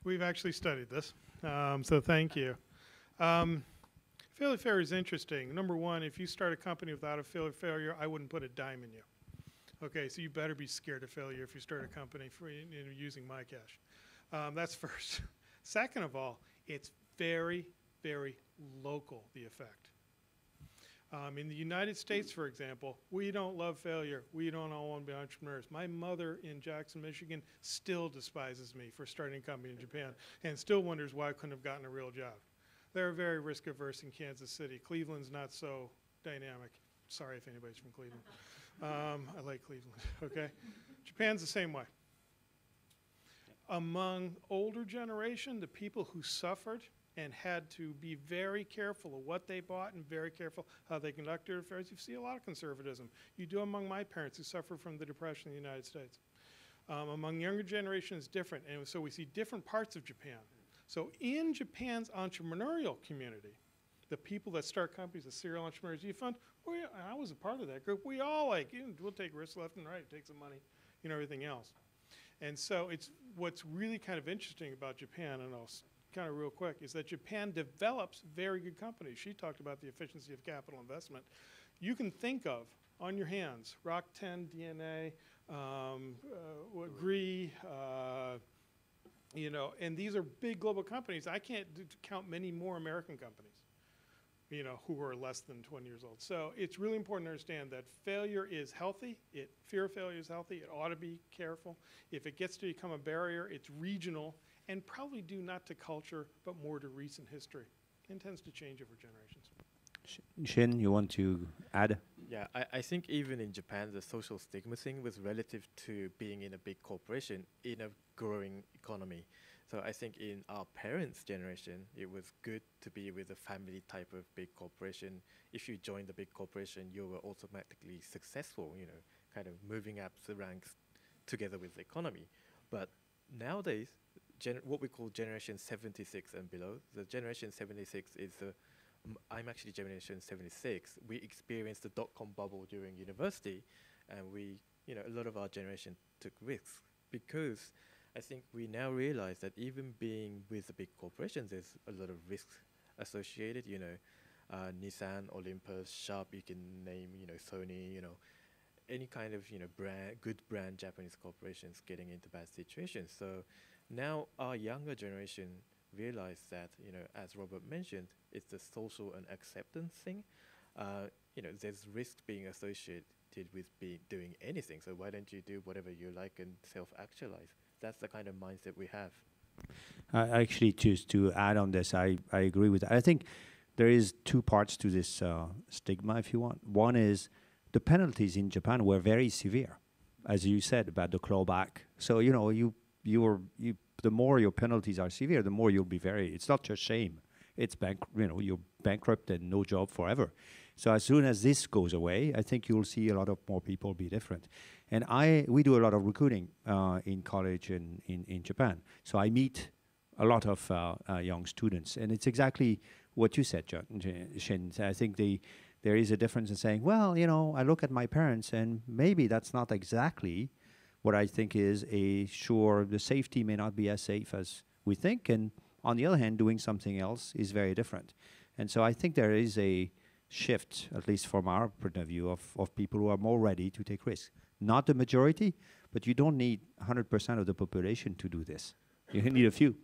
We've actually studied this, um, so thank you. Um, failure failure is interesting. Number one, if you start a company without a failure failure, I wouldn't put a dime in you. Okay, so you better be scared of failure if you start a company for, you know, using my cash. Um, that's first. Second of all, it's very, very local, the effect. Um, in the United States, for example, we don't love failure. We don't all want to be entrepreneurs. My mother in Jackson, Michigan still despises me for starting a company in Japan and still wonders why I couldn't have gotten a real job. They're very risk averse in Kansas City. Cleveland's not so dynamic. Sorry if anybody's from Cleveland. um, I like Cleveland, okay? Japan's the same way. Among older generation, the people who suffered and had to be very careful of what they bought and very careful how they conduct their affairs. You see a lot of conservatism. You do among my parents who suffer from the Depression in the United States. Um, among younger generations, different. And so we see different parts of Japan. So in Japan's entrepreneurial community, the people that start companies, the serial entrepreneurs, you fund, well, yeah, I was a part of that group. We all like, you know, we'll take risks left and right, take some money, you know, everything else. And so it's what's really kind of interesting about Japan, and I'll kind of real quick, is that Japan develops very good companies. She talked about the efficiency of capital investment. You can think of, on your hands, Rakuten, D N A, um, uh, GREE, uh, you know, and these are big global companies. I can't d count many more American companies, you know, who are less than twenty years old. So it's really important to understand that failure is healthy. It, fear of failure is healthy. It ought to be careful. If it gets to become a barrier, it's regional, and probably due not to culture, but more to recent history, and tends to change over generations. Shin, you want to add? Yeah, I, I think even in Japan, the social stigma thing was relative to being in a big corporation in a growing economy. So I think in our parents' generation, it was good to be with a family type of big corporation. If you joined the big corporation, you were automatically successful, you know, kind of moving up the ranks together with the economy. But nowadays, what we call generation seventy-six and below. The generation seventy-six is, uh, m I'm actually generation seventy-six. We experienced the dot-com bubble during university, and we, you know, a lot of our generation took risks because I think we now realize that even being with the big corporations, there's a lot of risks associated, you know, uh, Nissan, Olympus, Sharp, you can name, you know, Sony, you know, any kind of, you know, brand, good brand Japanese corporations getting into bad situations. So now our younger generation realized that, you know, as Robert mentioned, it's the social and acceptance thing. Uh, you know, there's risk being associated with be doing anything, so why don't you do whatever you like and self-actualize? That's the kind of mindset we have. I actually choose to add on this. I, I agree with that. I think there is two parts to this uh, stigma, if you want. One is the penalties in Japan were very severe, as you said, about the clawback. So, you know, you, you were, you, the more your penalties are severe, the more you'll be very, it's not just shame. It's bank, you know, you're bankrupt and no job forever. So as soon as this goes away, I think you'll see a lot of more people be different. And I, we do a lot of recruiting uh, in college in, in, in Japan. So I meet a lot of uh, uh, young students. And it's exactly what you said, John, Shin. I think the, there is a difference in saying, well, you know, I look at my parents and maybe that's not exactly what I think is a sure, the safety may not be as safe as we think. And on the other hand, doing something else is very different. And so I think there is a shift, at least from our point of view, of, of people who are more ready to take risks. Not the majority, but you don't need one hundred percent of the population to do this. You need a few.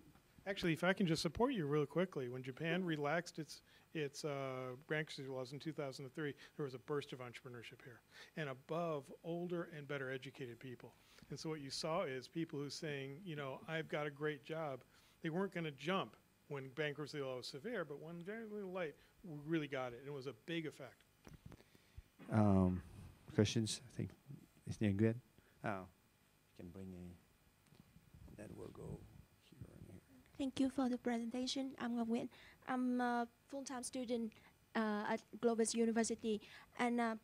Actually, if I can just support you real quickly, when Japan relaxed its its uh, bankruptcy laws in two thousand three, there was a burst of entrepreneurship here, and above older and better educated people. And so what you saw is people who saying, you know, I've got a great job. They weren't going to jump when bankruptcy law was severe, but when very light, we really got it. It was a big effect. Um, questions? I think it's near good. Oh, you can bring a. That will go here and here. Thank you for the presentation. I'm Ngọc Nguyễn. I'm a full-time student uh, at GLOBIS University, and uh,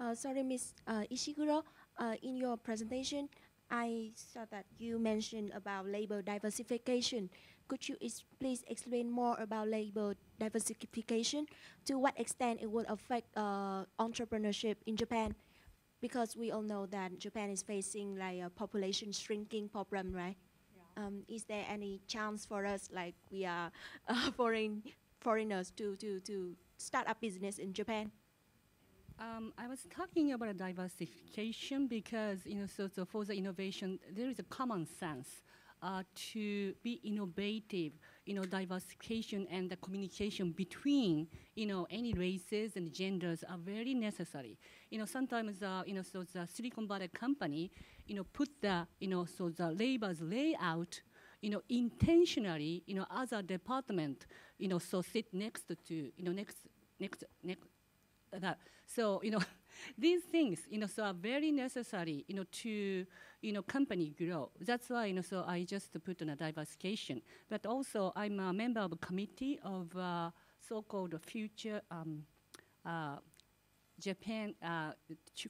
uh, sorry, Miz Uh, Ishiguro, uh, in your presentation, I saw that you mentioned about labor diversification. Could you ex please explain more about labor diversification? To what extent it would affect uh, entrepreneurship in Japan? Because we all know that Japan is facing like a population shrinking problem, right? Yeah. Um, is there any chance for us, like we are uh, foreign foreigners, to to to start a business in Japan? Um, I was talking about diversification because, you know, so, so for the innovation, there is a common sense uh, to be innovative, you know, diversification and the communication between, you know, any races and genders are very necessary. You know, sometimes, uh, you know, so the Silicon Valley company, you know, put the, you know, so the labor's layout, you know, intentionally, you know, other department, you know, so sit next to, you know, next, next, next, that. So, you know, these things, you know, so are very necessary, you know, to, you know, company grow. That's why, you know, so I just put on a diversification. But also, I'm a member of a committee of uh, so-called future um, uh, Japan, uh,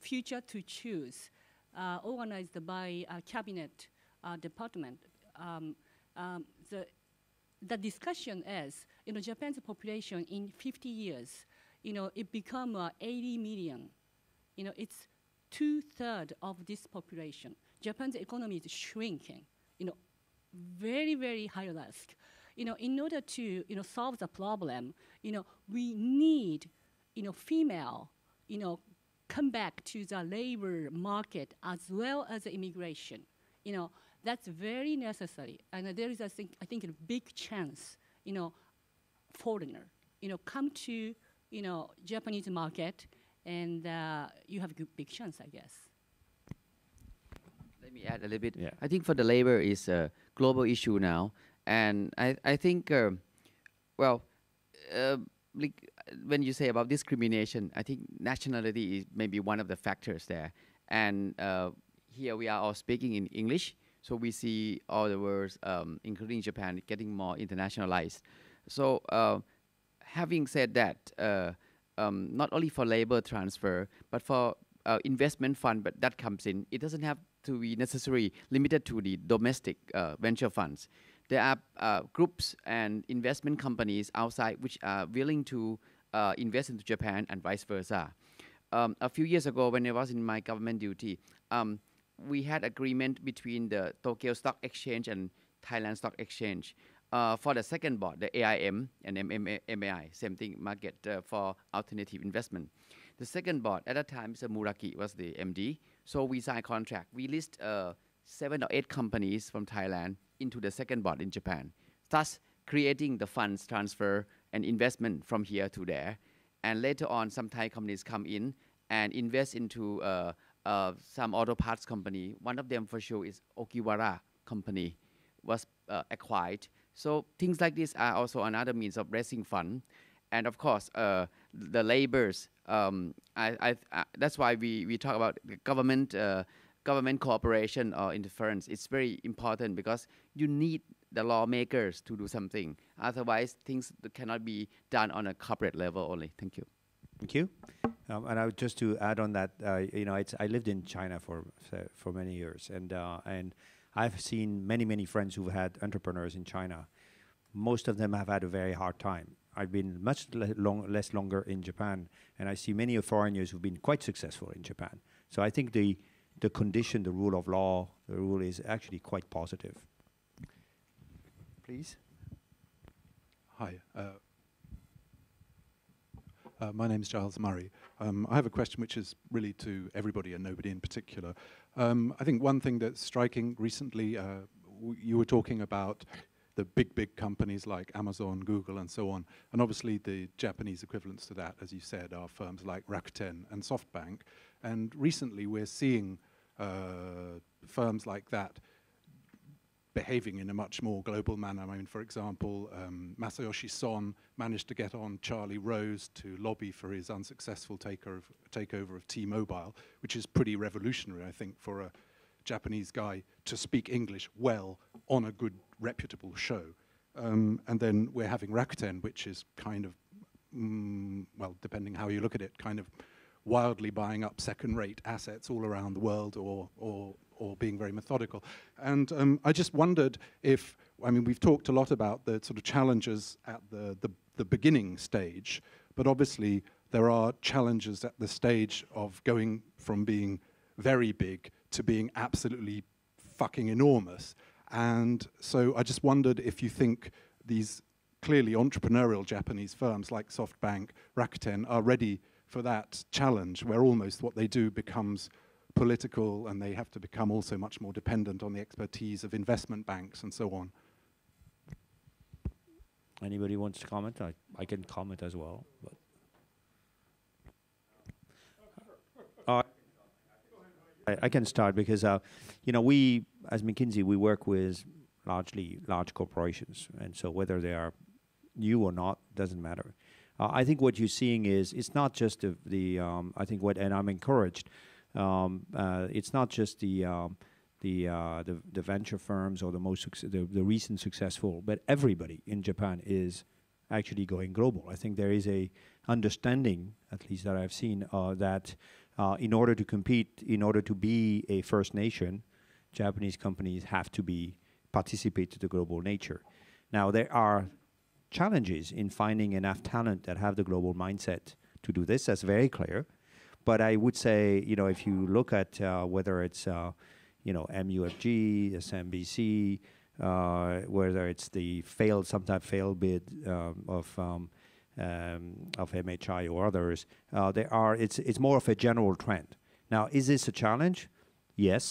future to choose, uh, organized by a cabinet uh, department. Um, um, the, the discussion is, you know, Japan's population in fifty years, you know, it become uh, eighty million. You know, it's two-thirds of this population. Japan's economy is shrinking, you know, very, very high risk. You know, in order to, you know, solve the problem, you know, we need, you know, female, you know, come back to the labor market as well as the immigration. You know, that's very necessary. And uh, there is, I think, I think, a big chance, you know, foreigner, you know, come to, you know, Japanese market, and uh, you have a big chance, I guess. Let me add a little bit. Yeah. I think for the labor is a global issue now, and I, I think, uh, well, uh, like when you say about discrimination, I think nationality is maybe one of the factors there. And uh, here we are all speaking in English, so we see all the words, um, including Japan, getting more internationalized. So. Uh, Having said that, uh, um, not only for labor transfer, but for uh, investment fund, but that comes in. It doesn't have to be necessarily limited to the domestic uh, venture funds. There are uh, groups and investment companies outside which are willing to uh, invest into Japan and vice versa. Um, a few years ago, when I was in my government duty, um, we had agreement between the Tokyo Stock Exchange and Thailand Stock Exchange. Uh, for the second board, the A I M and M A I, same thing, market uh, for alternative investment. The second board, at that time, Mister Muraki was the M D. So we signed contract. We list uh, seven or eight companies from Thailand into the second board in Japan. Thus, creating the funds transfer and investment from here to there. And later on, some Thai companies come in and invest into uh, uh, some auto parts company. One of them for sure is Okiwara company was uh, acquired. So things like this are also another means of raising funds. And of course, uh, the labors, um, I, I, I, that's why we, we talk about government, uh, government cooperation or interference. It's very important because you need the lawmakers to do something. Otherwise, things cannot be done on a corporate level only. Thank you. Thank you. Um, and I would just to add on that, uh, you know, it's, I lived in China for for many years, and uh, and I've seen many many friends who've had entrepreneurs in China. Most of them have had a very hard time. I've been much le long, less longer in Japan, and I see many foreigners who've been quite successful in Japan. So I think the the condition, the rule of law, the rule is actually quite positive. Please. Hi. Uh, uh, my name is Giles Murray. Um, I have a question which is really to everybody and nobody in particular. Um, I think one thing that's striking recently, uh, w you were talking about the big, big companies like Amazon, Google, and so on. And obviously the Japanese equivalents to that, as you said, are firms like Rakuten and SoftBank. And recently we're seeing uh, firms like that behaving in a much more global manner. I mean, for example, um, Masayoshi Son managed to get on Charlie Rose to lobby for his unsuccessful taker of, takeover of T-Mobile, which is pretty revolutionary, I think, for a Japanese guy to speak English well on a good, reputable show. Um, and then we're having Rakuten, which is kind of, mm, well, depending how you look at it, kind of wildly buying up second-rate assets all around the world, or, or, or being very methodical. And um, I just wondered if, I mean, we've talked a lot about the sort of challenges at the, the, the beginning stage, but obviously there are challenges at the stage of going from being very big to being absolutely fucking enormous. And so I just wondered if you think these clearly entrepreneurial Japanese firms like SoftBank, Rakuten are ready for that challenge where almost what they do becomes political and they have to become also much more dependent on the expertise of investment banks and so on. Anybody wants to comment? I, I can comment as well. But uh, I, I can start because, uh, you know, we, as McKinsey, we work with largely large corporations. And so whether they are new or not doesn't matter. Uh, I think what you're seeing is it's not just the, the um, I think what, and I'm encouraged, um, uh, it's not just the, um, the, uh, the, the venture firms or the most, the, the recent successful, but everybody in Japan is actually going global. I think there is a understanding, at least that I've seen, uh, that Uh, in order to compete, in order to be a First Nation, Japanese companies have to be participate to the global nature. Now, there are challenges in finding enough talent that have the global mindset to do this. That's very clear. But I would say, you know, if you look at uh, whether it's, uh, you know, M U F G, S M B C, uh, whether it's the failed, sometimes failed bid um, of um, Um, of M H I or others, uh, there are. It's it's more of a general trend. Now, is this a challenge? Yes,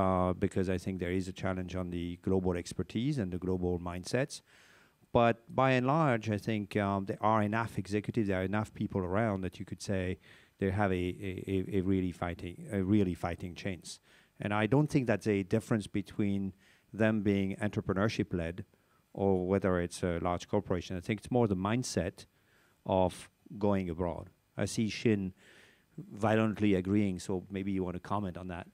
uh, because I think there is a challenge on the global expertise and the global mindsets. But by and large, I think um, there are enough executives, there are enough people around that you could say they have a a, a, a really fighting a really fighting chance. And I don't think that's a difference between them being entrepreneurship led or whether it's a large corporation. I think it's more the mindset of going abroad. I see Shin violently agreeing, so maybe you want to comment on that.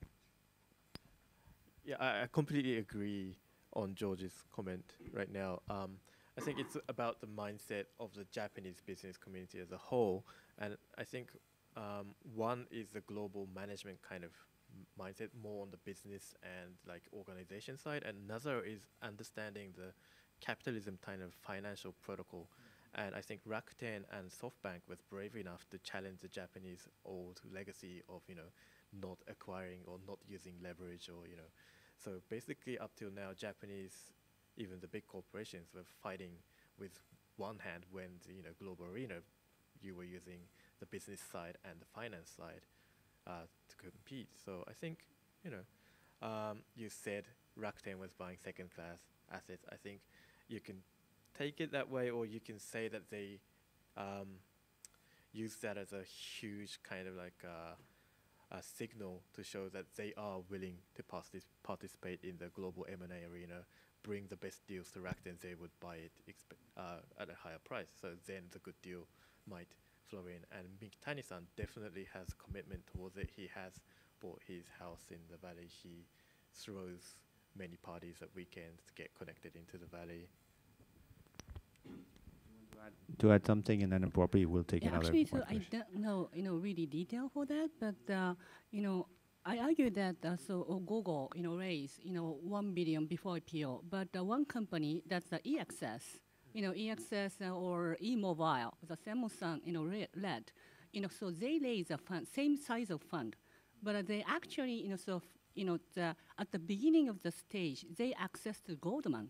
Yeah, I, I completely agree on George's comment right now. Um, I think it's about the mindset of the Japanese business community as a whole, and I think um, one is the global management kind of mindset, more on the business and like organization side, and another is understanding the capitalism kind of financial protocol. And I think Rakuten and SoftBank was brave enough to challenge the Japanese old legacy of, you know, not acquiring or not using leverage or, you know. So basically up till now, Japanese, even the big corporations were fighting with one hand when the, you know, global arena, you were using the business side and the finance side uh, to compete. So I think, you know, um, you said Rakuten was buying second class assets. I think you can take it that way, or you can say that they um, use that as a huge kind of like uh, a signal to show that they are willing to partic participate in the global M and A arena, bring the best deals to Rakuten, they would buy it uh, at a higher price. So then the good deal might flow in. And Mikitani-san definitely has commitment towards it. He has bought his house in the valley. He throws many parties at weekends to get connected into the valley. To add something, and then probably we'll take yeah, another actually, so I don't know, you know, really detail for that, but, uh, you know, I argue that, uh, so Google, you know, raised, you know, one billion dollars before I P O, but uh, one company, that's the e-access, you know, e-access uh, or e-mobile, the Samsung, you know, led, you know, so they raised a fund, same size of fund, but uh, they actually, you know, so, you know, the, at the beginning of the stage, they accessed to Goldman,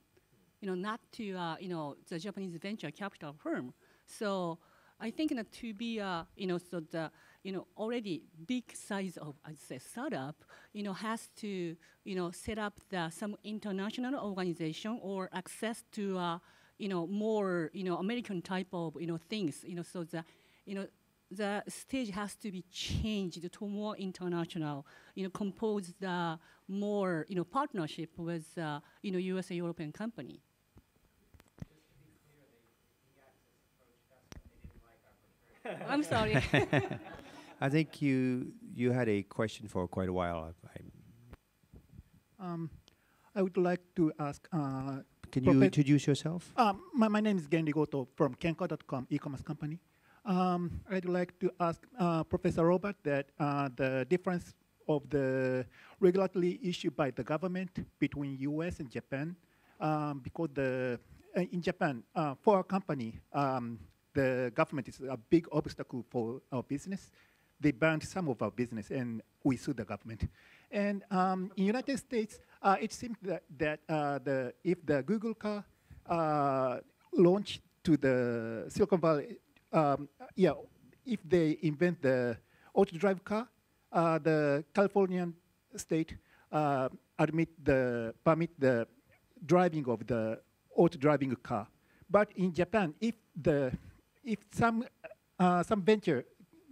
you know, not to, uh, you know, the Japanese venture capital firm. So I think that to be, uh, you know, so the, you know, already big size of, I'd say, startup, you know, has to, you know, set up the, some international organization or access to, uh, you know, more, you know, American type of, you know, things, you know, so the, you know, the stage has to be changed to more international, you know, compose the more, you know, partnership with, uh, you know, U S and European company. I'm sorry. I think you you had a question for quite a while. I, um, I would like to ask. Uh, Can you introduce yourself? Um, my my name is Genri Goto from Kakak dot com e-commerce company. Um, I'd like to ask uh, Professor Robert that uh, the difference of the regulatory issued by the government between U S and Japan, um, because the uh, in Japan uh, for a company. Um, The government is a big obstacle for our business. They banned some of our business, and we sued the government. And um, in United States, uh, it seems that, that uh, the, if the Google car uh, launched to the Silicon Valley, um, yeah, if they invent the auto-drive car, uh, the Californian state uh, admit the permit the driving of the auto-driving car. But in Japan, if the If some uh, some venture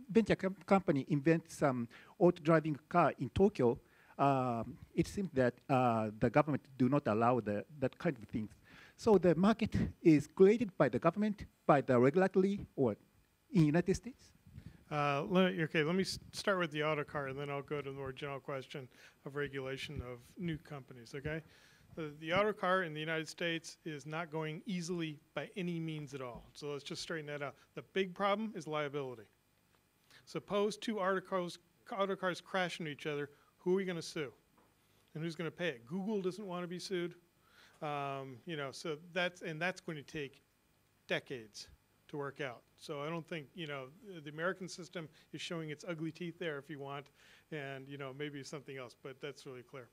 venture com company invents some auto-driving car in Tokyo, um, it seems that uh, the government do not allow the, that kind of things. So the market is created by the government, by the regulatory, or in United States? Uh, let, okay, let me start with the auto car, and then I'll go to the more general question of regulation of new companies, okay? The, the auto car in the United States is not going easily by any means at all. So let's just straighten that out. The big problem is liability. Suppose two auto cars, auto cars crash into each other, who are we going to sue? And who's going to pay it? Google doesn't want to be sued. Um, you know, so that's, and that's going to take decades to work out. So I don't think, you know, the American system is showing its ugly teeth there if you want, and, you know, maybe something else, but that's really clear.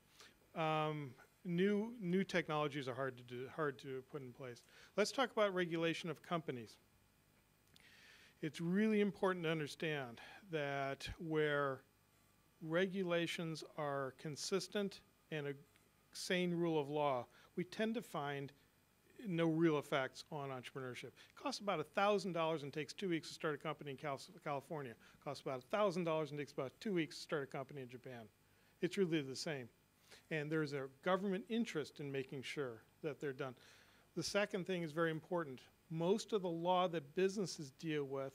Um, New new technologies are hard to do, hard to put in place. Let's talk about regulation of companies. It's really important to understand that where regulations are consistent and a sane rule of law, we tend to find no real effects on entrepreneurship. It costs about one thousand dollars and takes two weeks to start a company in Cal California. It costs about one thousand dollars and takes about two weeks to start a company in Japan. It's really the same. And there's a government interest in making sure that they're done. The second thing is very important. Most of the law that businesses deal with,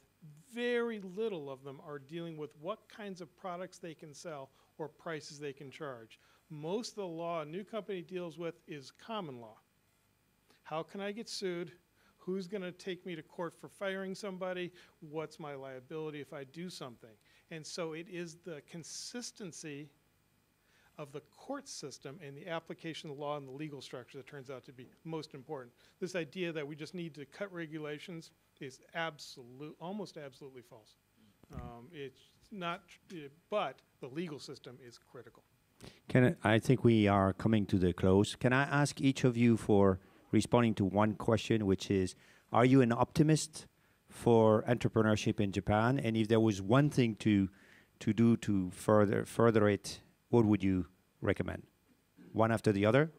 very little of them are dealing with what kinds of products they can sell or prices they can charge. Most of the law a new company deals with is common law. How can I get sued? Who's going to take me to court for firing somebody? What's my liability if I do something? And so it is the consistency of the court system and the application of the law and the legal structure that turns out to be most important. This idea that we just need to cut regulations is absolute, almost absolutely false. Um, it's not, uh, but the legal system is critical. Can I, I think we are coming to the close. Can I ask each of you for responding to one question, which is, are you an optimist for entrepreneurship in Japan? And if there was one thing to, to do to further, further it, what would you recommend? One after the other?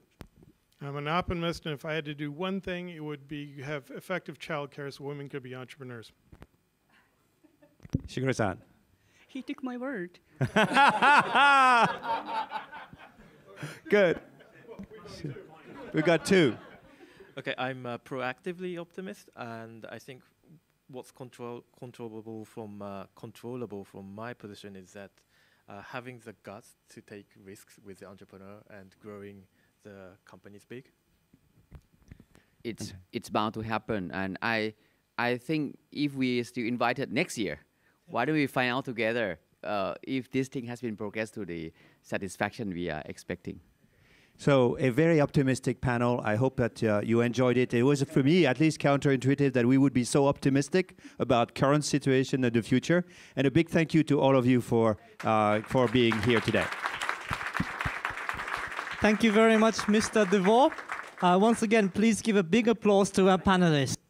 I'm an optimist, and if I had to do one thing, it would be have effective childcare so women could be entrepreneurs. Ishiguro-san. He took my word. Good. We got two. Okay, I'm uh, proactively optimist, and I think what's control controllable from uh, controllable from my position is that uh, having the guts to take risks with the entrepreneur and growing the company's big. It's it's bound to happen, and I I think if we are still invited next year, why don't we find out together uh, if this thing has been progressed to the satisfaction we are expecting. So a very optimistic panel. I hope that uh, you enjoyed it. It was, for me, at least counterintuitive that we would be so optimistic about current situation and the future. And a big thank you to all of you for, uh, for being here today. Thank you very much, Mister Desvaux. Uh, once again, please give a big applause to our panelists.